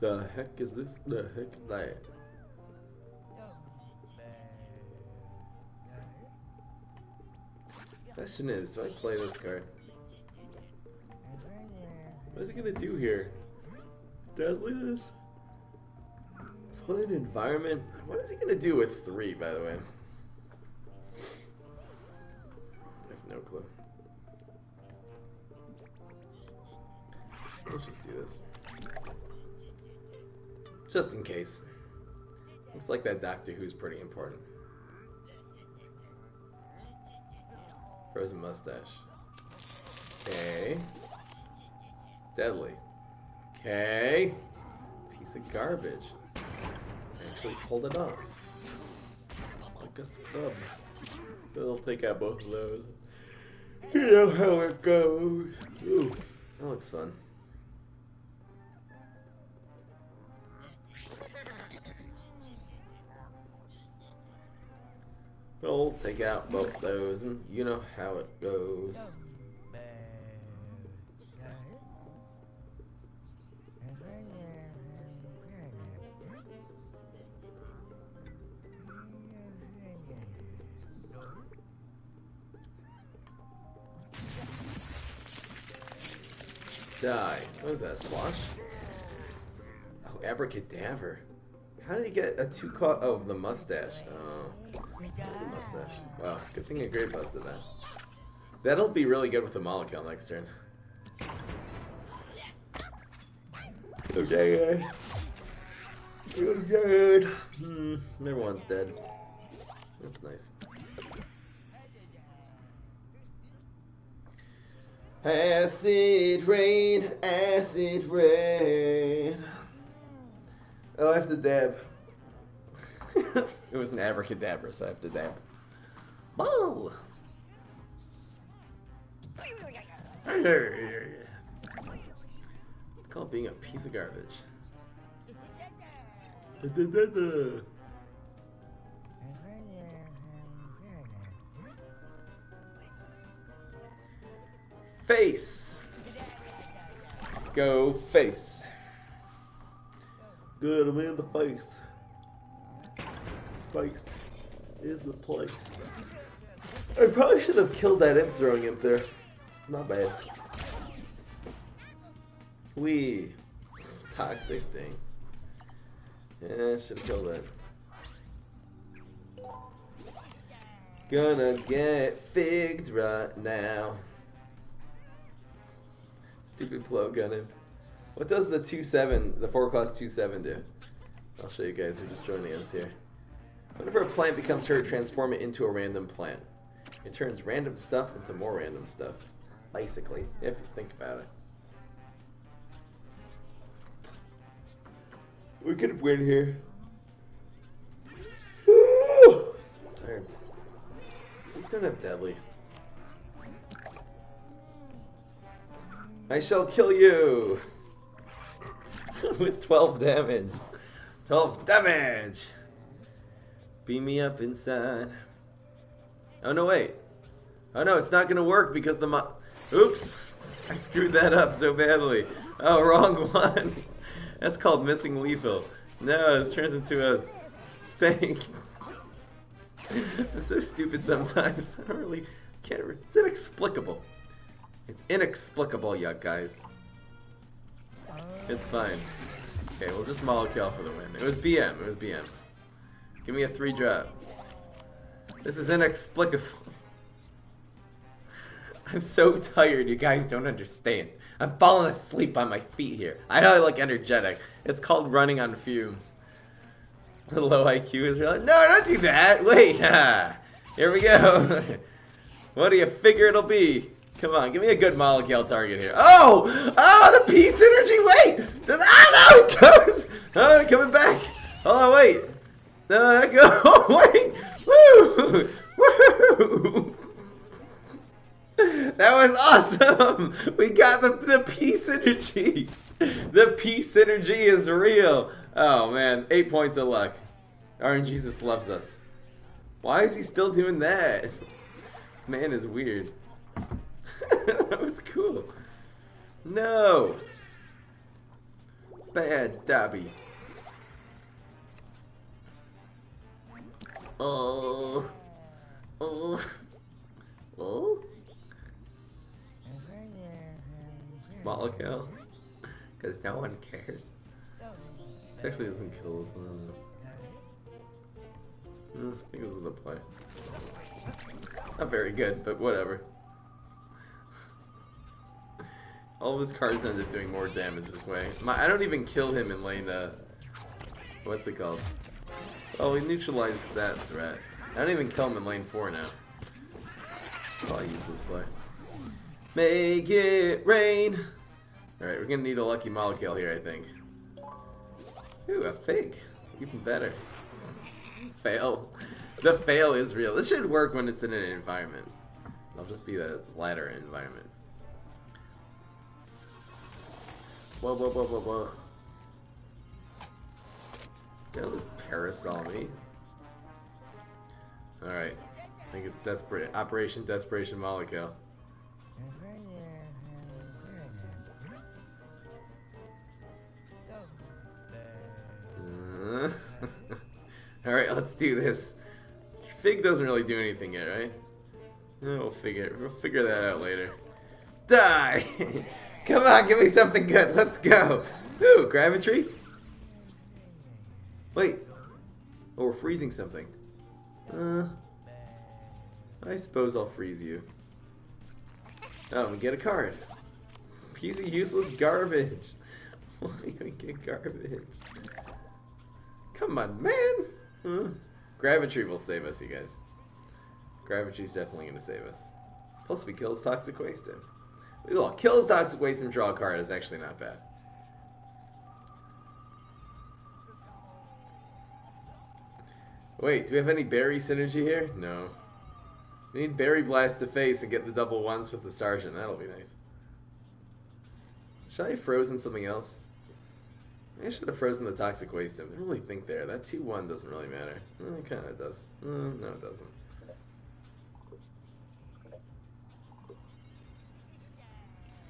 The heck is this? The heck that? Question is, do I play this card? What is it gonna do here? Deadliness? Flooded environment? What is he gonna do with three, by the way? I have no clue. Let's just do this. Just in case. Looks like that Doctor Who's pretty important. Frozen mustache. Okay. Deadly. Okay. Piece of garbage. Actually pulled it off. Like a scrub. So they'll take out both of those. You know how it goes. Ooh, that looks fun. They'll take out both those, and you know how it goes. Die. What is that, swash? Oh, abracadabra. How did he get a two call? Oh, the mustache. Oh. That's the mustache. Wow, good thing a Gray Buster that. That'll be really good with the Molekale next turn. Oh, dang. Oh, dang. Hmm, everyone's dead. That's nice. Acid rain, acid rain. Oh, I have to dab. It was an abracadabra, so I have to dab. Whoa! It's called being a piece of garbage. Face! Go face. Good, I'm in the face. Face is the place. I probably should have killed that Imp-throwing Imp there. Not bad. Wee. Toxic thing. Yeah, should've killed that. Gonna get figged right now. Stupid blow gunning. What does the two seven, the four cost two seven do? I'll show you guys who are just joining us here. Whenever a plant becomes hurt, transform it into a random plant. It turns random stuff into more random stuff. Basically, if you think about it. We could win here. Woo! Tired. Please don't have deadly. I shall kill you! With twelve damage. twelve damage! Beat me up inside. Oh no, wait. Oh no, it's not gonna work because the mo- Oops! I screwed that up so badly. Oh, wrong one! That's called missing lethal. No, this turns into a thing. I'm so stupid sometimes. I don't really can't. Re it's inexplicable. It's inexplicable, yuck, guys. It's fine. Okay, we'll just Molekale for the win. It was B M. It was B M. Give me a three drop. This is inexplicable. I'm so tired, you guys don't understand. I'm falling asleep on my feet here. I know I look energetic. It's called running on fumes. The low I Q is really. No, don't do that! Wait! Ah, here we go! What do you figure it'll be? Come on, give me a good Molekale target here. Oh! Oh, the peace energy! Wait! Does, ah, no! It goes! Oh, coming back! Oh, wait! No, that goes! Oh, wait! Woo! Woo! That was awesome! We got the, the peace energy! The peace energy is real! Oh man, eight points of luck. RNGesus loves us. Why is he still doing that? This man is weird. That was cool. No! Bad Dobby. Oh. Oh. Oh? Molekale, because no one cares. This actually doesn't kill this one. Mm, I think this is the play. Not very good, but whatever. All of his cards end up doing more damage this way. My, I don't even kill him in lane. Uh, what's it called? Oh, we neutralized that threat. I don't even kill him in lane four now. Probably useless play. Make it rain! Alright, we're gonna need a lucky Molekale here, I think. Ooh, a fig. Even better. Fail. The fail is real. This should work when it's in an environment. I'll just be the latter environment. Whoa, whoa, whoa, whoa, whoa. Don't parasol me. Alright. I think it's desperate. Operation Desperation Molekale. Alright, let's do this. Fig doesn't really do anything yet, right? No, we'll figure we'll figure that out later. Die! Come on, give me something good. Let's go. Ooh, Gravitry? Wait. Oh, we're freezing something. Uh I suppose I'll freeze you. Oh, we get a card. Piece of useless garbage. Why do we get garbage? Come on, man! Huh? Gravitry will save us, you guys. Gravitry's definitely gonna save us. Plus, we kill his Toxic Waste. In. We all kill his Toxic Waste and draw a card is actually not bad. Wait, do we have any berry synergy here? No. We need Berry Blast to face and get the double ones with the Sergeant. That'll be nice. Should I have frozen something else? I should have frozen the Toxic Waste. I really think there. That two one doesn't really matter. Well, it kind of does. Mm, no, it doesn't.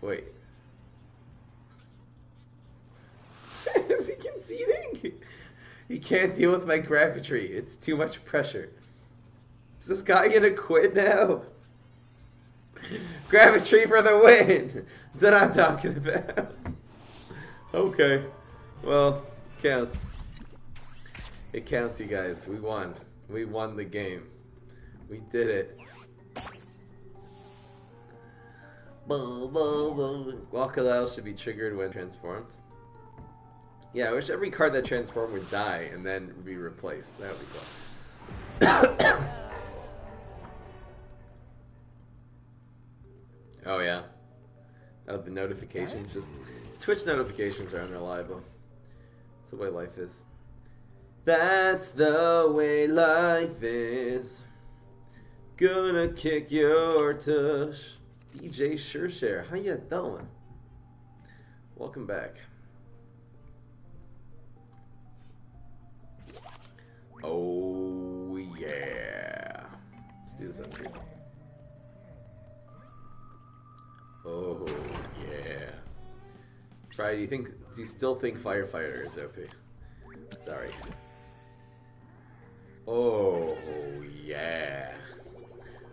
Wait. Is he conceding? He can't deal with my Gravitry. It's too much pressure. Is this guy gonna quit now? Gravitry for the win! That's what I'm talking about. Okay. Well, counts. It counts, you guys. We won. We won the game. We did it. Molekale should be triggered when transformed. Yeah, I wish every card that transformed would die and then be replaced. That would be cool. Oh yeah. Oh, the notifications just... Twitch notifications are unreliable. That's the way life is. That's the way life is. Gonna kick your tush. D J Sureshare, how you doing? Welcome back. Oh yeah. Let's do this one too. Oh yeah. Fry, do you think do you still think firefighter is O P? Sorry. Oh yeah.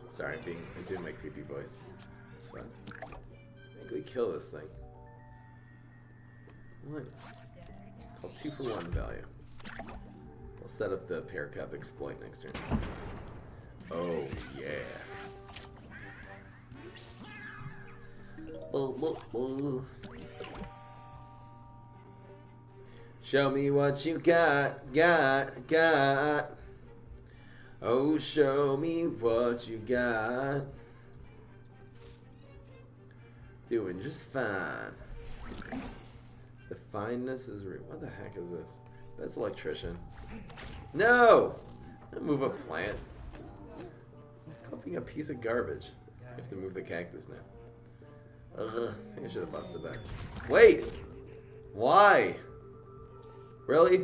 Sorry, I'm being I'm doing my creepy voice. It's fun. I think we kill this thing. What? It's called two for one value. We'll set up the Pear Cub exploit next turn. Oh yeah. Oh, oh, oh. Show me what you got, got, got. Oh, show me what you got. Doing just fine. The fineness is real. What the heck is this? That's electrician. No! Don't move a plant. It's copying a piece of garbage. I have to move the cactus now. Ugh, I think I should have busted that. Wait! Why? Really?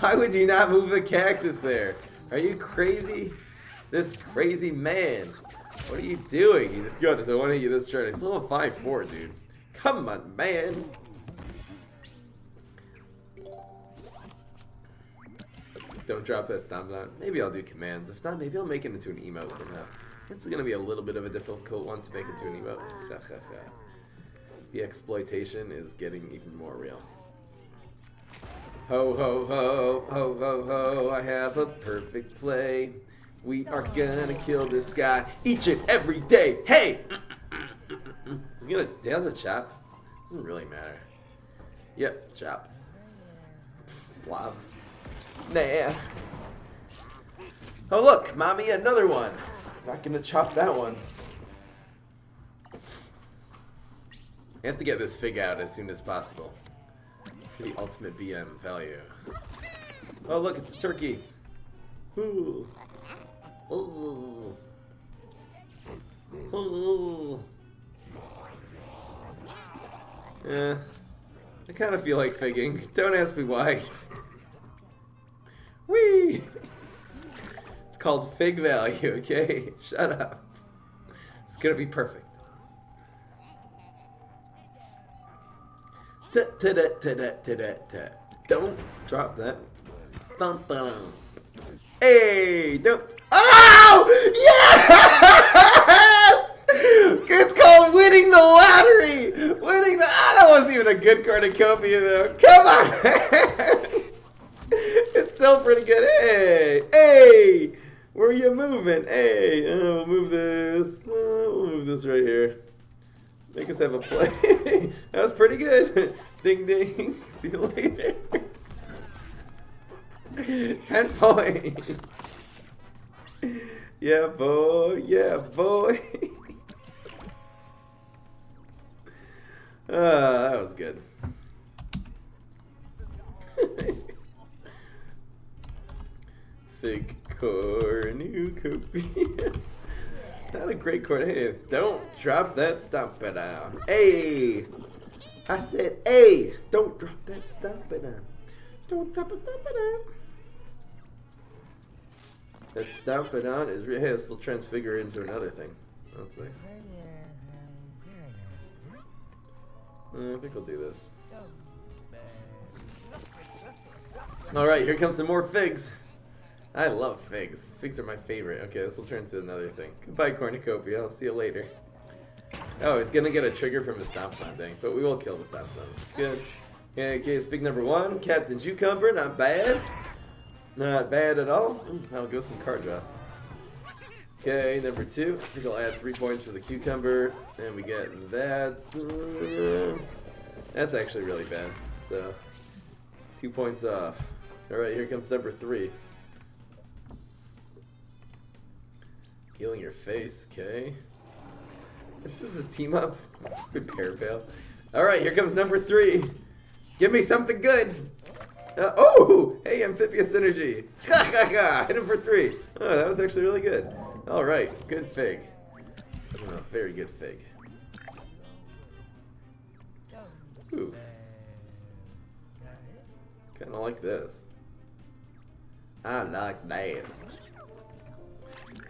Why would you not move the cactus there? Are you crazy? This crazy man. What are you doing? You just got to one of you this turn. It's still a five four, dude. Come on, man. Don't drop that Stompnot. Maybe I'll do commands. If not, maybe I'll make it into an emote somehow. It's gonna be a little bit of a difficult one to make into an emote. The exploitation is getting even more real. Ho ho ho, ho ho ho, I have a perfect play. We are gonna kill this guy each and every day. Hey! He's gonna, he has a chop. Doesn't really matter. Yep, chop. Blob. Nah. Oh look, mommy, another one. Not gonna chop that one. I have to get this fig out as soon as possible. For the ultimate B M value. Oh look, it's a turkey. Ooh. Ooh. Ooh. Yeah. I kind of feel like figging. Don't ask me why. Whee! It's called fig value, okay? Shut up. It's gonna be perfect. Tut tut tut tut tut tut. Don't drop that. Bum bum. Hey! Don't. Oh! Yes! It's called winning the lottery. Winning the. Oh, that wasn't even a good Cornucopia though. Come on! It's still pretty good. Hey! Hey! Where are you moving? Hey! Uh, we'll move this. Uh, we'll move this right here. Make us have a play. That was pretty good. Ding ding. See you later. Ten points. Yeah, boy. Yeah, boy. Ah, uh, that was good. Fig Cornucopia. Not a great corn. Hey, don't drop that Stomper down. Hey! I said, hey! Don't drop that Stomper down. Don't drop a Stomper down. That Stomper down is real. Hey, this will transfigure into another thing. That's nice. Uh, I think I'll do this. Alright, here comes some more figs. I love figs. Figs are my favorite. Okay, this will turn into another thing. Goodbye, Cornucopia. I'll see you later. Oh, it's gonna get a trigger from the Stompnot thing, but we will kill the Stompnot. It's good. Okay, it's pick number one, Captain Cucumber. Not bad. Not bad at all. I'll go some card draw. Okay, number two. I think I'll add three points for the cucumber. And we get that. That's actually really bad. So, two points off. Alright, here comes number three. Healing your face, okay. This is a team up. Good pair, pal. Alright, here comes number three. Give me something good! Uh, oh! Hey, Amphibious Energy! Ha ha ha! Hit him for three! Oh, that was actually really good. Alright, good fig. Oh, very good fig. Ooh. Kinda like this. I like this.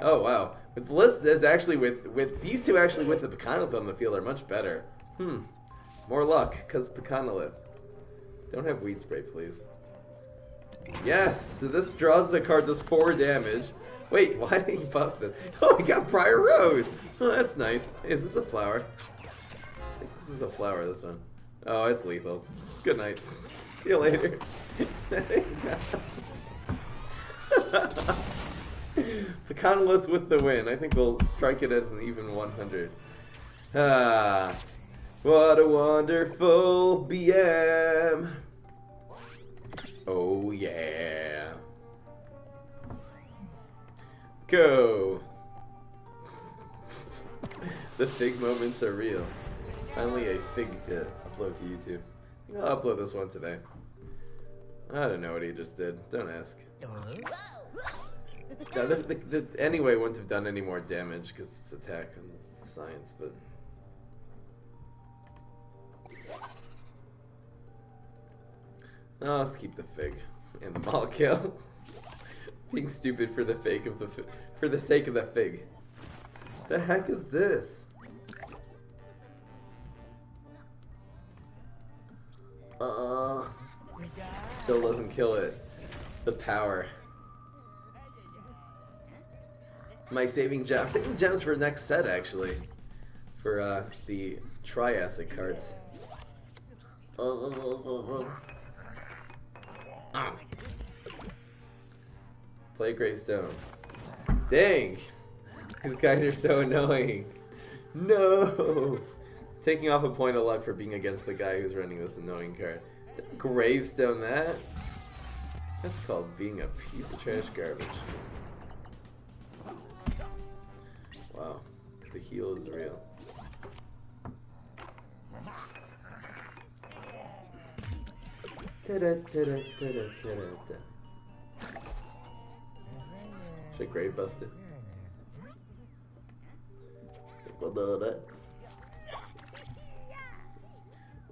Oh, wow. With the list, is actually with, with these two actually with the Pecanolith on the field are much better. Hmm. More luck, because Pecanolith. Don't have Weed Spray, please. Yes! So this draws a card, does four damage. Wait, why did he buff this? Oh, he got Prior Rose! Oh, that's nice. Hey, is this a flower? I think this is a flower, this one. Oh, it's lethal. Good night. See you later. Pecanolith with the win. I think we'll strike it as an even one hundred. Ah... What a wonderful B M! Oh yeah! Go! The fig moments are real. Finally a fig to upload to YouTube. I'll upload this one today. I don't know what he just did. Don't ask. No, the, the, the, anyway, wouldn't have done any more damage because it's attack and science, but... Oh, let's keep the fig and the Molekale. Being stupid for the fake of the fi for the sake of the fig. The heck is this? Uh, still doesn't kill it. The power. My saving gems. I'm saving gems for next set actually, for uh, the Triassic cards. Uh, uh, uh, uh. Ah. Play Gravestone. Dang! These guys are so annoying. No! Taking off a point of luck for being against the guy who's running this annoying card. Don't Gravestone that? That's called being a piece of trash garbage. Wow. The heal is real. Ta-da, ta-da, ta-da, ta-da, ta-da. Should I Gray Bust it?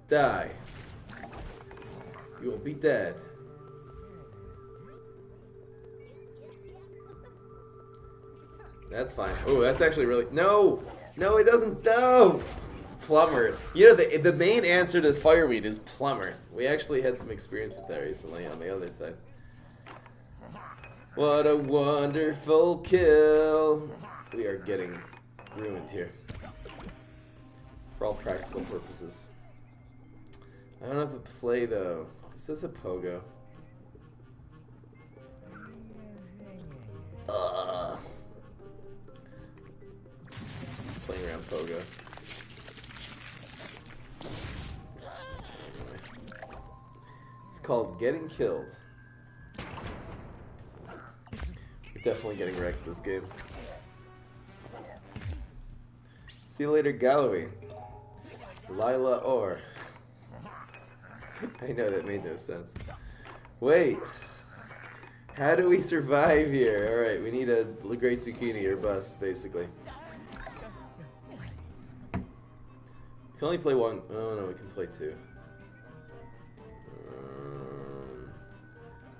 Die. You will be dead. That's fine. Oh, that's actually really... No! No, it doesn't... No! Plumber. You know, the, the main answer to Fireweed is Plumber. We actually had some experience with that recently on the other side. What a wonderful kill. We are getting ruined here. For all practical purposes. I don't have a play, though. This is a pogo. Ugh. Playing around pogo. Called getting killed. We're definitely getting wrecked this game. See you later, Galloway. Lila Orr. I know that made no sense. Wait. How do we survive here? Alright, we need a Great Zucchini or bust, basically. We can only play one. Oh no, we can play two.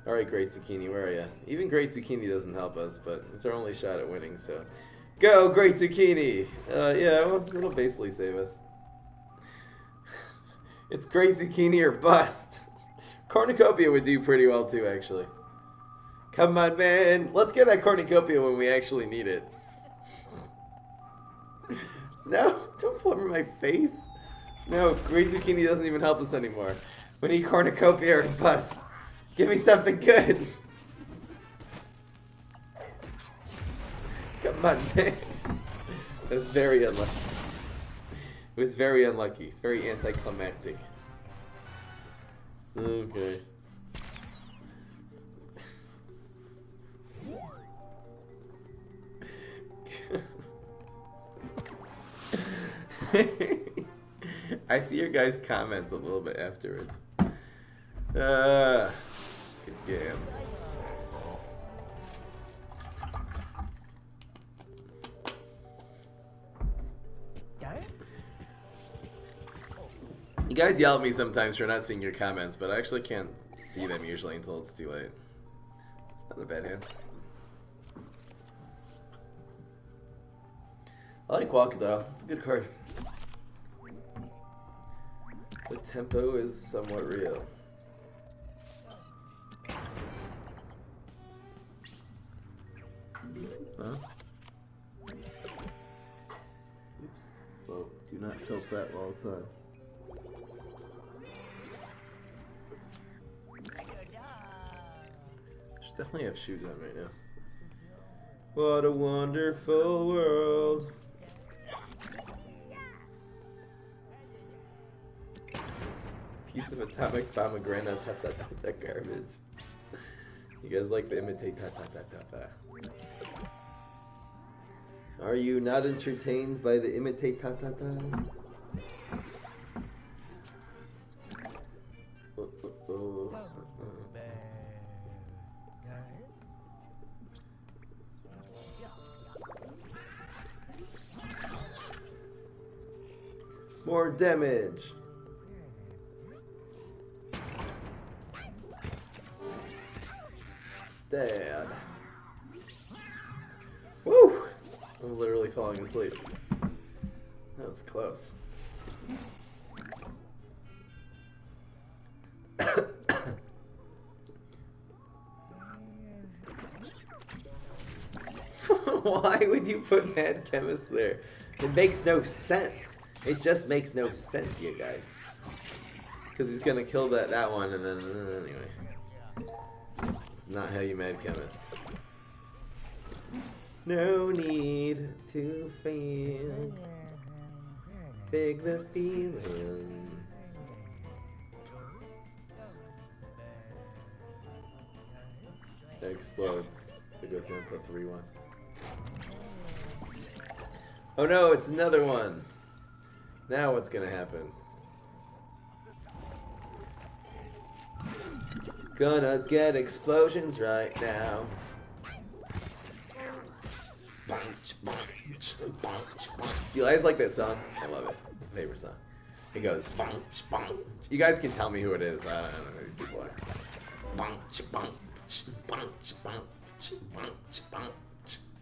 Alright, Great Zucchini, where are ya? Even Great Zucchini doesn't help us, but it's our only shot at winning, so... Go, Great Zucchini! Uh, yeah, well, it'll basically save us. It's Great Zucchini or bust! Cornucopia would do pretty well, too, actually. Come on, man! Let's get that Cornucopia when we actually need it. No! Don't flubber my face! No, Great Zucchini doesn't even help us anymore. We need Cornucopia or bust. Give me something good. Come on, man. That was very unlucky. It was very unlucky. Very anticlimactic. Okay. I see your guys' comments a little bit afterwards. Uh, good game. You guys yell at me sometimes for not seeing your comments, but I actually can't see them usually until it's too late. It's not a bad hand. I like Waka though. It's a good card. The tempo is somewhat real. Huh? Oops. Well, do not tilt that while it's on. Should definitely have shoes on right now. What a wonderful world. Piece of atomic pomegranate, ta ta ta ta garbage. You guys like to imitate ta ta ta ta ta. Are you not entertained by the imitate ta ta ta? Uh, uh, uh. More damage. Dad. Woo! I'm literally falling asleep. That was close. Why would you put Mad Chemist there? It makes no sense. It just makes no sense, you guys. Because he's gonna kill that that one, and then anyway. Not how you mad chemist. No need to feel. Big the feeling. That explodes. It goes down to three one. Oh no, it's another one. Now what's gonna happen? Gonna get explosions right now. You guys like that song? I love it. It's my favorite song. It goes. You guys can tell me who it is. I don't know who these people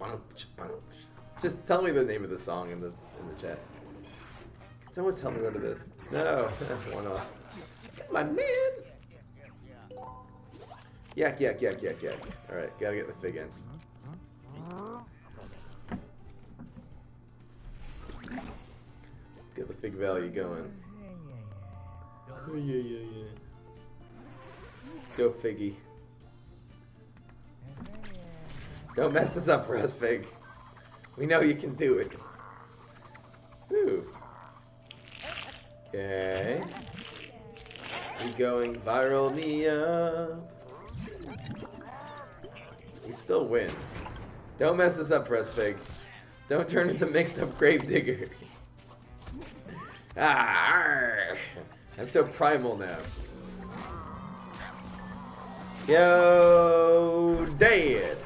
are. Just tell me the name of the song in the in the chat. Can someone tell me what it is? No, one off. Come on, man. Yak, yak, yak, yak, yak. Alright, gotta get the fig in. Let's get the fig value going. Oh, yeah, yeah, yeah. Go, Figgy. Don't mess this up for us, Fig. We know you can do it. Ooh. Okay. We're going viral me up. We still win. Don't mess this up, Press Fig. Don't turn into mixed up Gravedigger. Ah, I'm so primal now. Yo, dead.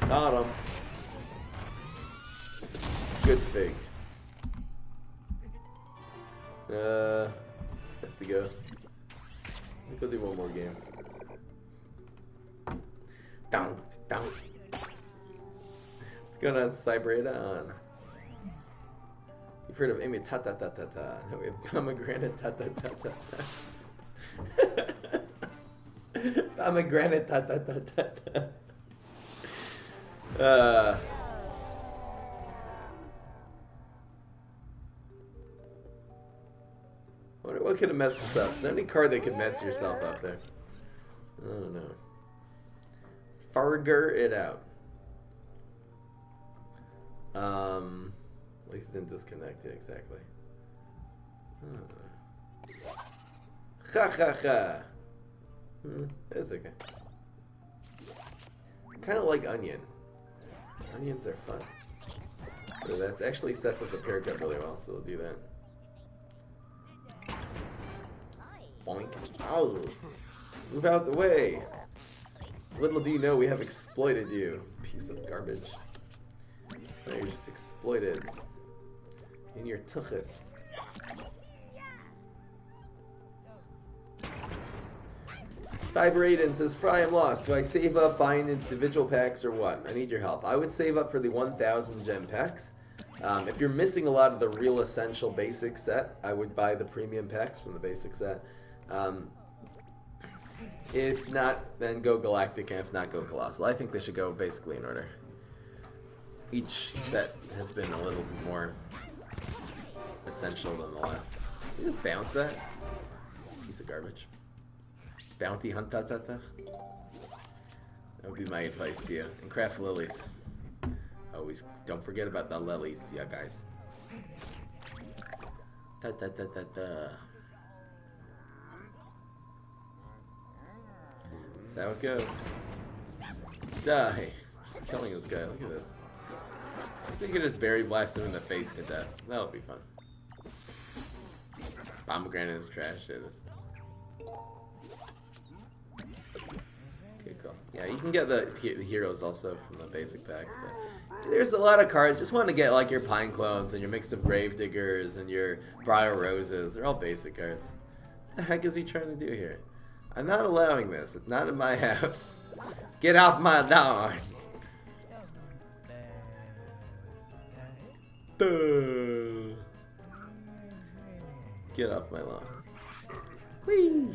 Got him. Good Fig. Uh, have to go. Let's go do one more game. Down, down. What's going on, Cybradon? You've heard of Amy ta ta ta ta ta. No, we have pomegranate ta ta ta ta ta. Pomegranate ta ta ta ta ta. Uh. What, what could have messed this up? Is there any card that could mess yourself up there? I don't know. Farger it out. Um, at least it didn't disconnect it exactly. Huh. Ha ha ha. Hmm, that's okay. Kind of like onion. Onions are fun. So that actually sets up the pear cup really well, so we'll do that. Boink. Ow! Move out the way! Little do you know we have exploited you, piece of garbage. Now you're just exploited. In your tuchus. Cyber Aiden says, Fry, I'm lost. Do I save up buying individual packs or what? I need your help. I would save up for the one thousand gem packs. Um, if you're missing a lot of the real essential basic set, I would buy the premium packs from the basic set. Um, if not, then go Galactic, and if not, go Colossal. I think they should go basically in order. Each set has been a little more essential than the last. Did you just bounce that? Piece of garbage. Bounty hunt, ta ta ta. That would be my advice to you. And craft lilies. Always don't forget about the lilies, yeah, guys. Ta ta ta ta ta. That's how it goes. Die. Just killing this guy. Look at this. I think I could just berry blast him in the face to death. That would be fun. Pomegranate is trash. It is. Cool. Yeah, you can get the, the heroes also from the basic packs, but there's a lot of cards. Just want to get like your Pine Clones and your mix of Gravediggers and your Briar Roses. They're all basic cards. What the heck is he trying to do here? I'm not allowing this. It's not in my house. Get off my lawn! Boo! Get off my lawn. Whee!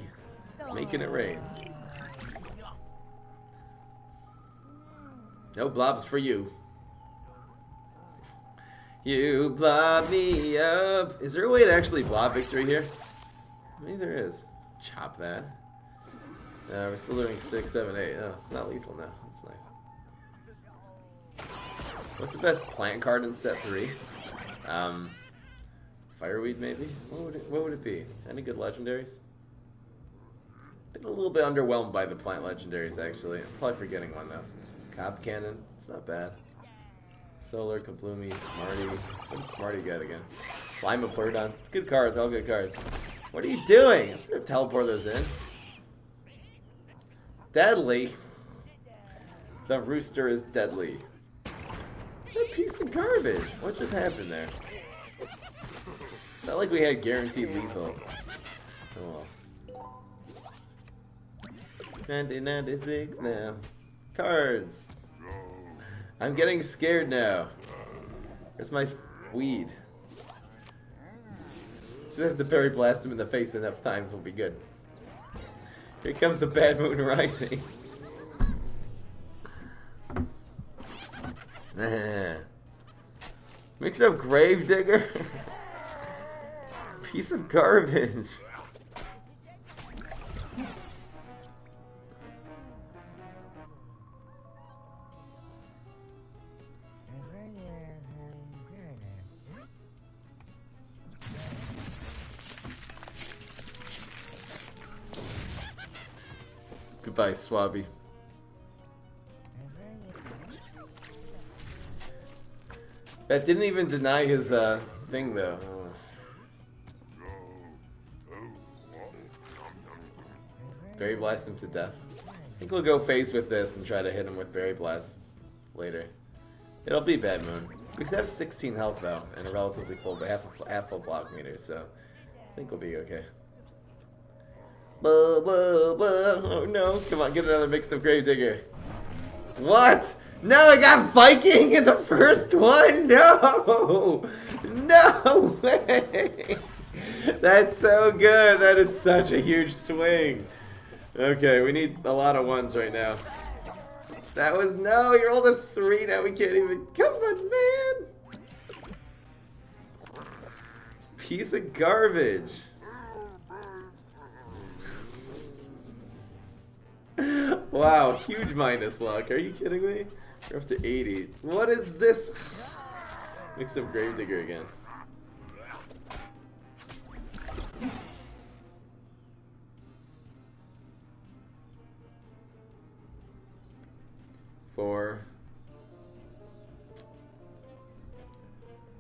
Making it rain. No blobs for you. You blob me up. Is there a way to actually blob victory here? Maybe there is. Chop that. Uh, we're still doing six, seven, eight. Oh, it's not lethal now. That's nice. What's the best plant card in set three? Um, Fireweed maybe? What would it, what would it be? Any good legendaries? Been a little bit underwhelmed by the plant legendaries actually. I'm probably forgetting one though. Cob Cannon, it's not bad. Solar, Kabloomy, Smarty. What's Smarty got again? Lima Plurdon. It's good cards, all good cards. What are you doing? Let's teleport those in. Deadly. The rooster is deadly. What a piece of garbage. What just happened there? It's not like we had guaranteed lethal. Oh well. ninety-six now. Cards. I'm getting scared now. Where's my weed? Just have to berry blast him in the face enough times, we'll be good. Here comes the bad moon rising. Mix up Gravedigger. Piece of garbage. Goodbye, Swabby. That didn't even deny his uh, thing, though. Berry Blast him to death. I think we'll go face with this and try to hit him with Berry Blast later. It'll be Bad Moon. We still have sixteen health, though, and a relatively full, but half a, half a block meter, so I think we'll be okay. Blah, blah, blah. Oh no, come on, get another mix of Gravedigger. What? No, I got Viking in the first one? No! No way! That's so good, that is such a huge swing. Okay, we need a lot of ones right now. That was, no, you rolled a three, now we can't even, come on, man! Piece of garbage. Wow, huge minus luck. Are you kidding me? We're up to eighty. What is this? Mix up Gravedigger again. Four.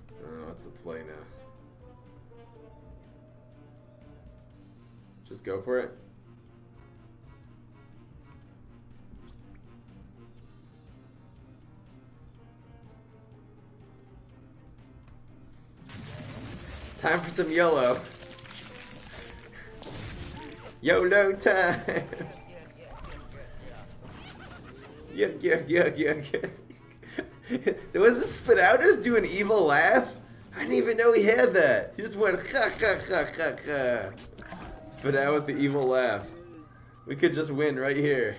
I don't know what's the play now. Just go for it. Time for some YOLO. YOLO time. Yuck, yuck, yuck, yuck, yuck. Was this Spidow just do an evil laugh? I didn't even know he had that. He just went ha ha ha ha ha. Spidow with the evil laugh. We could just win right here.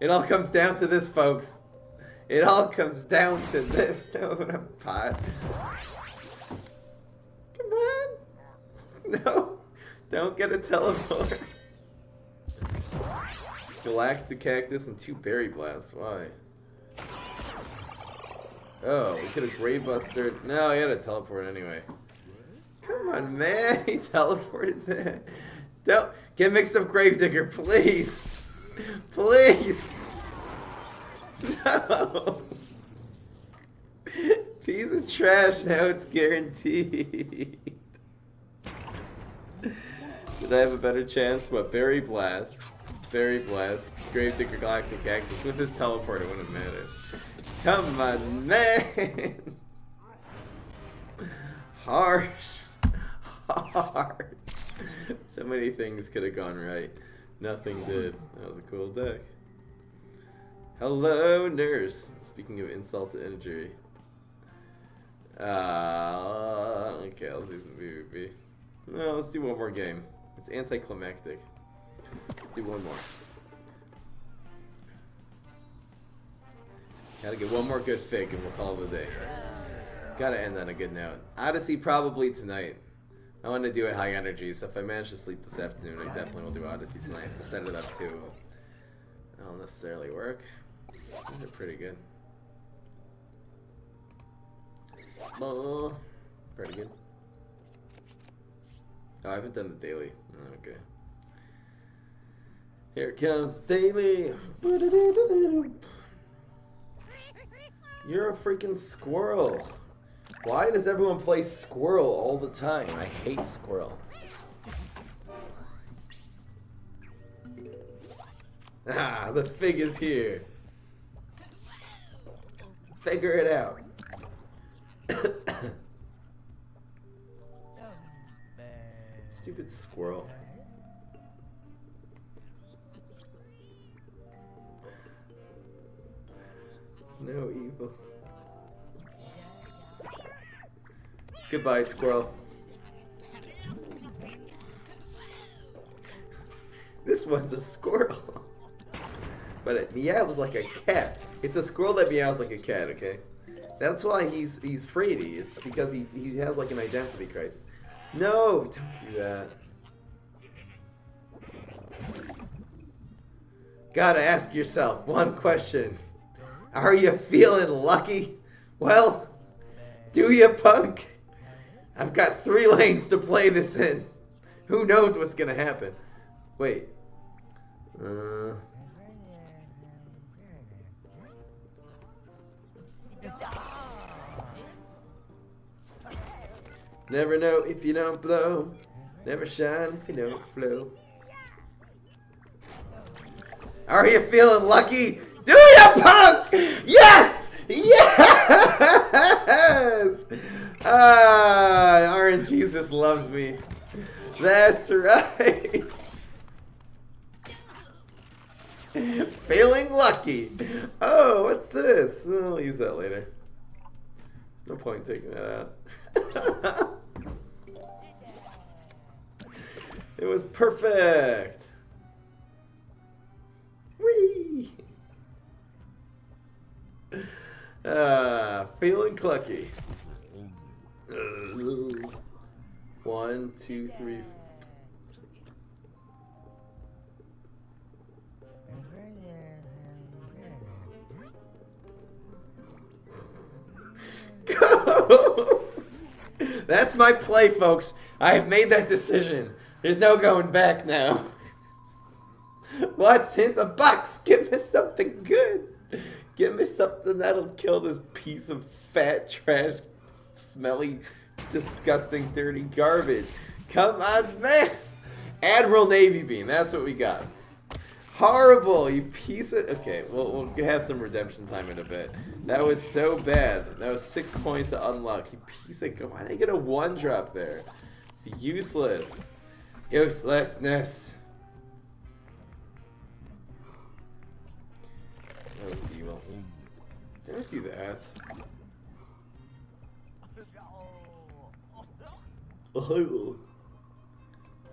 It all comes down to this, folks. It all comes down to this. No, pot. Come on. No. Don't get a teleport. Galactic Cactus and two Berry Blasts, why? Oh, we could have Gray Buster. No, he had to teleport anyway. Come on, man, he teleported there. Don't get mixed up Gravedigger, please! Please! No! Piece of trash, now it's guaranteed. Did I have a better chance? What, Berry Blast? Berry Blast, Gravedigger, Galactic Cactus. With his teleport, it wouldn't matter. Come on, man! Harsh. Harsh. So many things could have gone right. Nothing did. That was a cool deck. Hello, Nurse. Speaking of insult to injury. Uh, okay, let's do some PvP. No, let's do one more game. It's anticlimactic. Let's do one more. Gotta get one more good fig and we'll call it a day. Gotta end on a good note. Odyssey probably tonight. I want to do it high energy, so if I manage to sleep this afternoon, I definitely will do Odyssey tonight. I have to set it up too. It won't necessarily work. They're pretty good. Pretty good. Oh, I haven't done the daily. Okay. Here comes daily. You're a freaking squirrel. Why does everyone play squirrel all the time? I hate squirrel. Ah, the fig is here. Figure it out. Stupid squirrel. No evil. Goodbye, squirrel. This one's a squirrel. But it meows like a cat. It's a squirrel that meows like a cat, okay? That's why he's he's fraidy. It's because he, he has like an identity crisis. No! Don't do that. Gotta ask yourself one question. Are you feeling lucky? Well, do you, punk? I've got three lanes to play this in. Who knows what's gonna happen? Wait. Uh... Never know if you don't blow. Never shine if you don't flow. Are you feeling lucky? Do ya, punk? Yes! Yes! Ah, R N G Jesus loves me. That's right. Feeling lucky. Oh, what's this? I'll use that later. There's no point in taking that out. It was perfect. Whee! Ah, feeling clucky. One, two, three. That's my play, folks. I have made that decision. There's no going back now. What's in the box? Give me something good. Give me something that'll kill this piece of fat, trash, smelly, disgusting, dirty garbage. Come on, man. Admiral Navy Bean. That's what we got. Horrible, you piece of... Okay, we'll, we'll have some redemption time in a bit. That was so bad. That was six points of unluck. You piece of... Why did I get a one drop there? Useless. Uselessness. That was evil. Don't do that. Oh.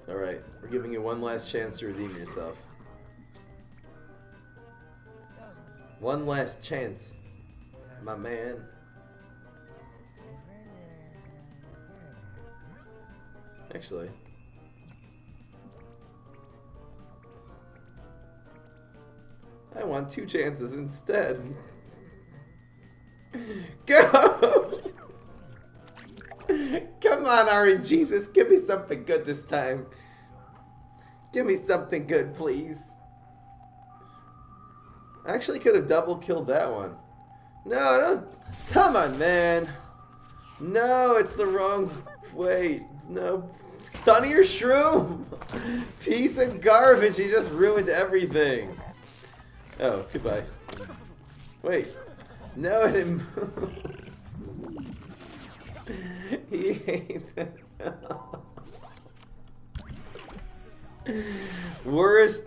Alright, we're giving you one last chance to redeem yourself. One last chance, my man. Actually. I want two chances instead. Go! Come on, R N G Jesus, give me something good this time. Give me something good, please. I actually could have double killed that one. No, don't. Come on, man. No, it's the wrong way. No. Sunny or Shroom? Piece of garbage. He just ruined everything. Oh, goodbye. Wait. No, it didn't move. He ate that. Worst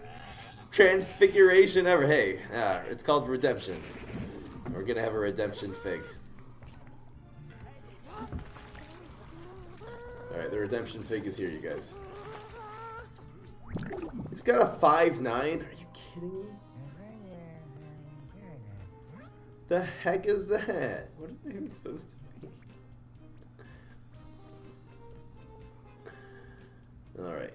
Transfiguration ever. Hey, ah, it's called redemption. We're gonna have a redemption fig. Alright, the redemption fig is here, you guys. He's got a five nine? Are you kidding me? The heck is that? What are they even supposed to be? Alright.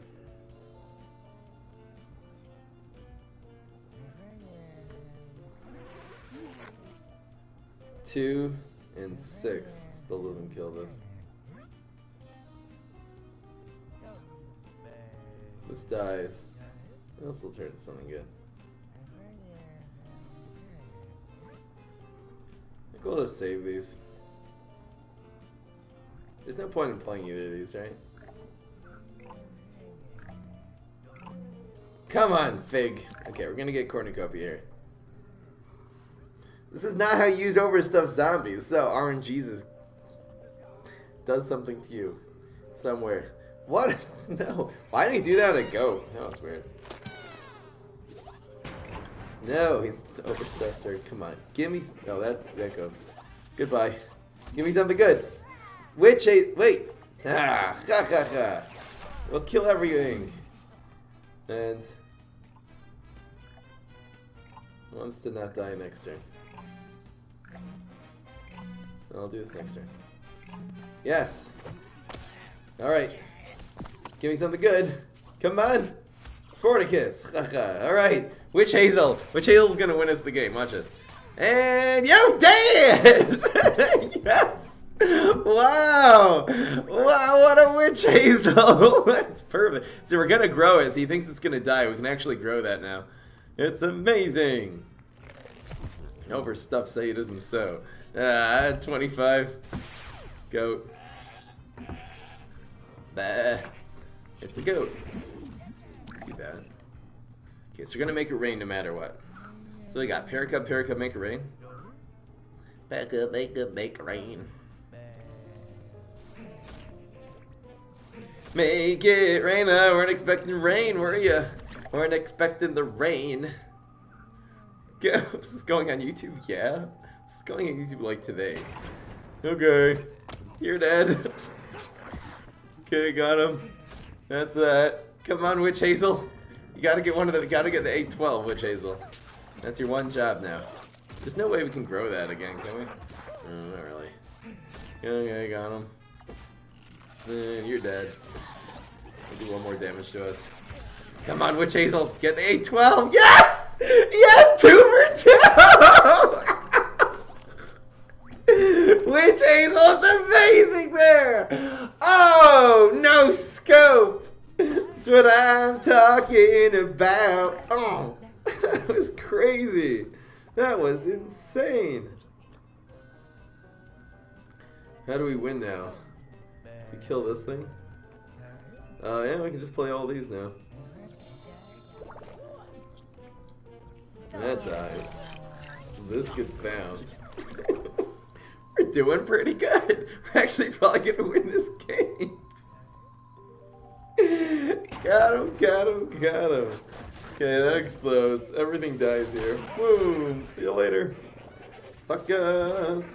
Two and six still doesn't kill this. This dies. It'll still turn into something good. I think we'll just save these. There's no point in playing either of these, right? Come on, Fig! Okay, we're gonna get Cornucopia here. This is not how you use overstuffed zombies. This is how R N G Jesus does something to you. Somewhere. What? No. Why did he do that on a goat? That was weird. No, he's overstuffed, sir. Come on. Give me... No, that, that goes. Goodbye. Give me something good. Witch Hazel... Wait. Ah, ha ha ha. We'll kill everything. And... Wants to not die next turn. I'll do this next turn. Yes! Alright. Give me something good. Come on! Sporticus! Alright! Witch Hazel! Witch Hazel's gonna win us the game. Watch this. And yo, dead! Yes! Wow! Wow, what a Witch Hazel! That's perfect. So we're gonna grow it. So he thinks it's gonna die. We can actually grow that now. It's amazing! Overstuffed say it isn't so. Ah, twenty-five. Goat. Bah. It's a goat. Too bad. Okay, so we're gonna make it rain no matter what. So we got Pear Cub, Pear Cub, make it rain. Back up, make up, make it rain. Make it rain, I weren't expecting rain, were ya? Weren't expecting the rain. Go. Is this going on YouTube? Yeah. It's going on YouTube like today. Okay. You're dead. Okay, got him. That's that. Come on, Witch Hazel. You gotta get one of the. Gotta get the eight twelve, Witch Hazel. That's your one job now. There's no way we can grow that again, can we? Mm, not really. Okay, got him. Then you're dead. I'll do one more damage to us. Come on, Witch Hazel. Get the eight twelve. Yes! Yes! two for two! Witch Hazel's amazing there! there! Oh, no scope! That's what I'm talking about. Oh, that was crazy. That was insane. How do we win now? Do we kill this thing? Oh, uh, yeah, we can just play all these now. That dies. This gets bounced. We're doing pretty good. We're actually probably gonna win this game. Got him, got him, got him. Okay, that explodes. Everything dies here. Boom! See you later. Suckers!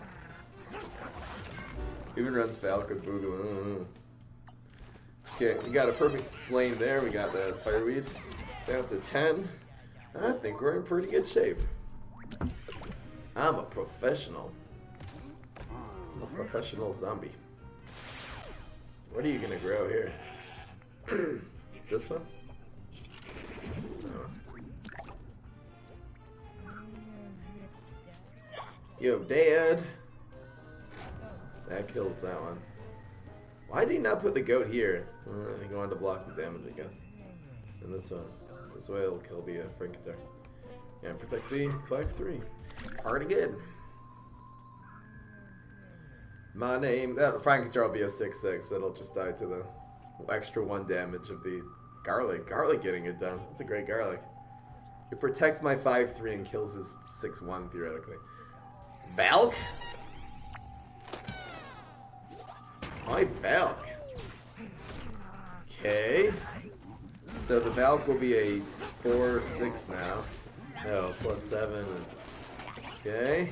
Even runs Falco Boogaloo. Okay, we got a perfect lane there. We got that Fireweed. Down to ten. I think we're in pretty good shape. I'm a professional. I'm a professional zombie. What are you gonna grow here? This one? Oh. Yo, Dad! That kills that one. Why did he not put the goat here? Uh, he wanted to block the damage, I guess. And this one. This way it'll kill the uh, Frankenstein. Yeah, protect the five three. Pretty good. My name, that Frankenstein will be a six six. It'll just die to the extra one damage of the garlic. Garlic getting it done. That's a great garlic. It protects my five three and kills his six one theoretically. Valk? My Valk. Okay. So the Valk will be a four six now. No, plus seven. Okay.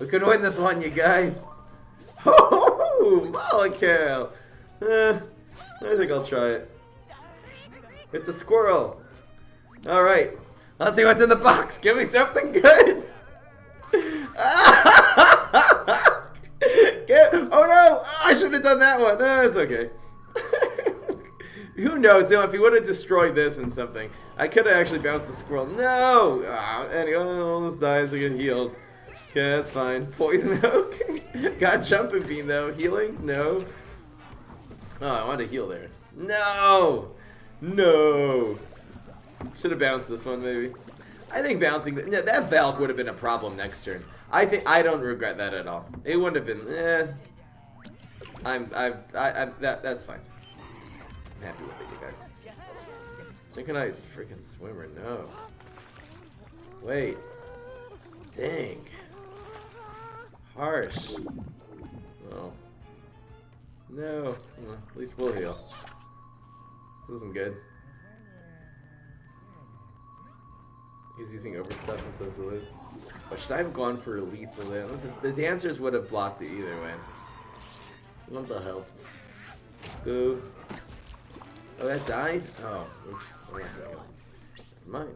We could win this one, you guys. Oh, Molekale. Eh, I think I'll try it. It's a squirrel. Alright. Let's see what's in the box. Give me something good. Get, oh no! I should have done that one. No, it's okay. Who knows, though, if he would have destroyed this and something. I could have actually bounced the squirrel. No! Ah, anyway, almost dies. We get healed. Okay, that's fine. Poison oak. Got jumping bean, though. Healing? No. Oh, I wanted to heal there. No! No! Should have bounced this one, maybe. I think bouncing... No, that Valk would have been a problem next turn. I think... I don't regret that at all. It wouldn't have been... Eh. I'm... I'm... I, I'm... That, that's fine. I'm happy with it, you guys. Synchronized freaking swimmer. No. Wait. Dang. Harsh. Oh. No. Well, at least we'll heal. This isn't good. He's using overstuff, I'm so silly. But should I have gone for lethal there? The, the dancers would have blocked it either way. Wouldn't have helped. Go. Oh, that died? Oh. Oops. Oh, never mind.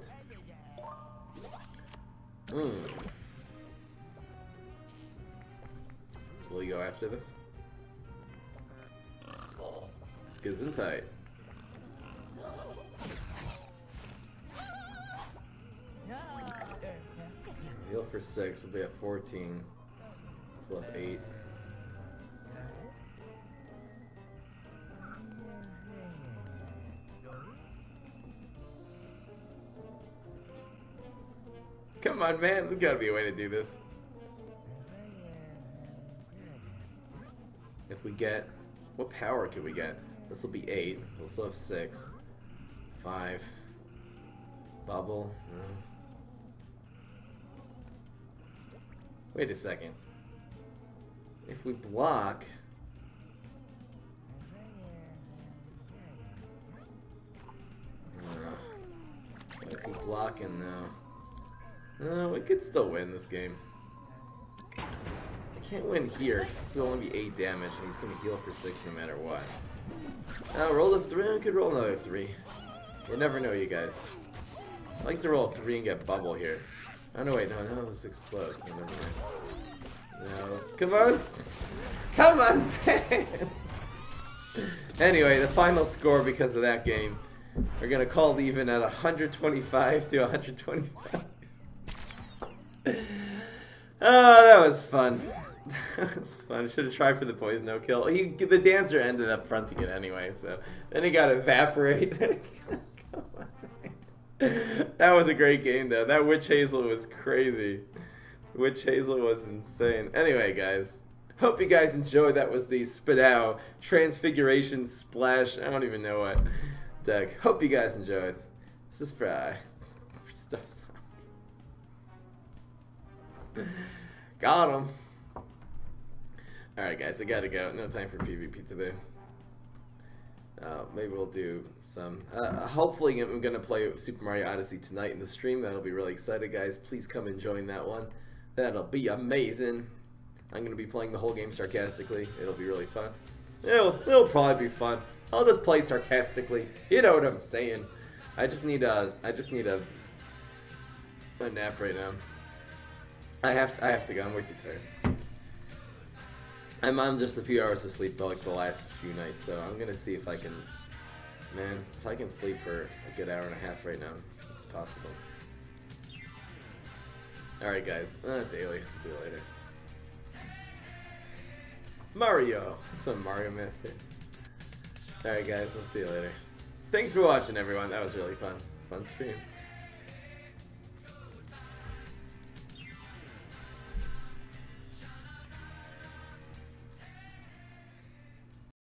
Mm. Will you go after this? Gesundheit. Heal for six, we'll be at fourteen. It's left eight. Come on, man, there's gotta be a way to do this. If we get... What power could we get? This will be eight. We'll still have six. Five. Bubble. No. Wait a second. If we block... Uh, if we block in now... Uh, we could still win this game. I can't win here. This will only be eight damage, and he's going to heal for six no matter what. Uh, roll a three. I could roll another three. We'll never know, you guys. I like to roll three and get bubble here. Oh no, wait, no, no, this explodes. No, never mind. No. Come on! Come on, man! Anyway, the final score because of that game. We're going to call even at one twenty-five to one twenty-five. Oh, that was fun. It's fun. Should have tried for the poison no kill. He, the dancer ended up fronting it anyway, so then he got evaporate. That was a great game though. That Witch Hazel was crazy. Witch Hazel was insane. Anyway, guys, hope you guys enjoyed. That was the Spidow Transfiguration Splash. I don't even know what deck. Hope you guys enjoyed. This is Fry. Stuff. Got him. Alright guys, I gotta go. No time for PvP today. Uh, maybe we'll do some. Uh, hopefully I'm gonna play Super Mario Odyssey tonight in the stream. That'll be really exciting, guys. Please come and join that one. That'll be amazing. I'm gonna be playing the whole game sarcastically. It'll be really fun. It'll, it'll probably be fun. I'll just play sarcastically. You know what I'm saying. I just need a, I just need a, a nap right now. I have to, I have to go. I'm way too tired. I'm on just a few hours of sleep like the last few nights, so I'm gonna see if I can. Man, if I can sleep for a good hour and a half right now, it's possible. All right, guys. Uh, daily. I'll do it later. Mario. It's a Mario Master. All right, guys. I'll see you later. Thanks for watching, everyone. That was really fun. Fun stream.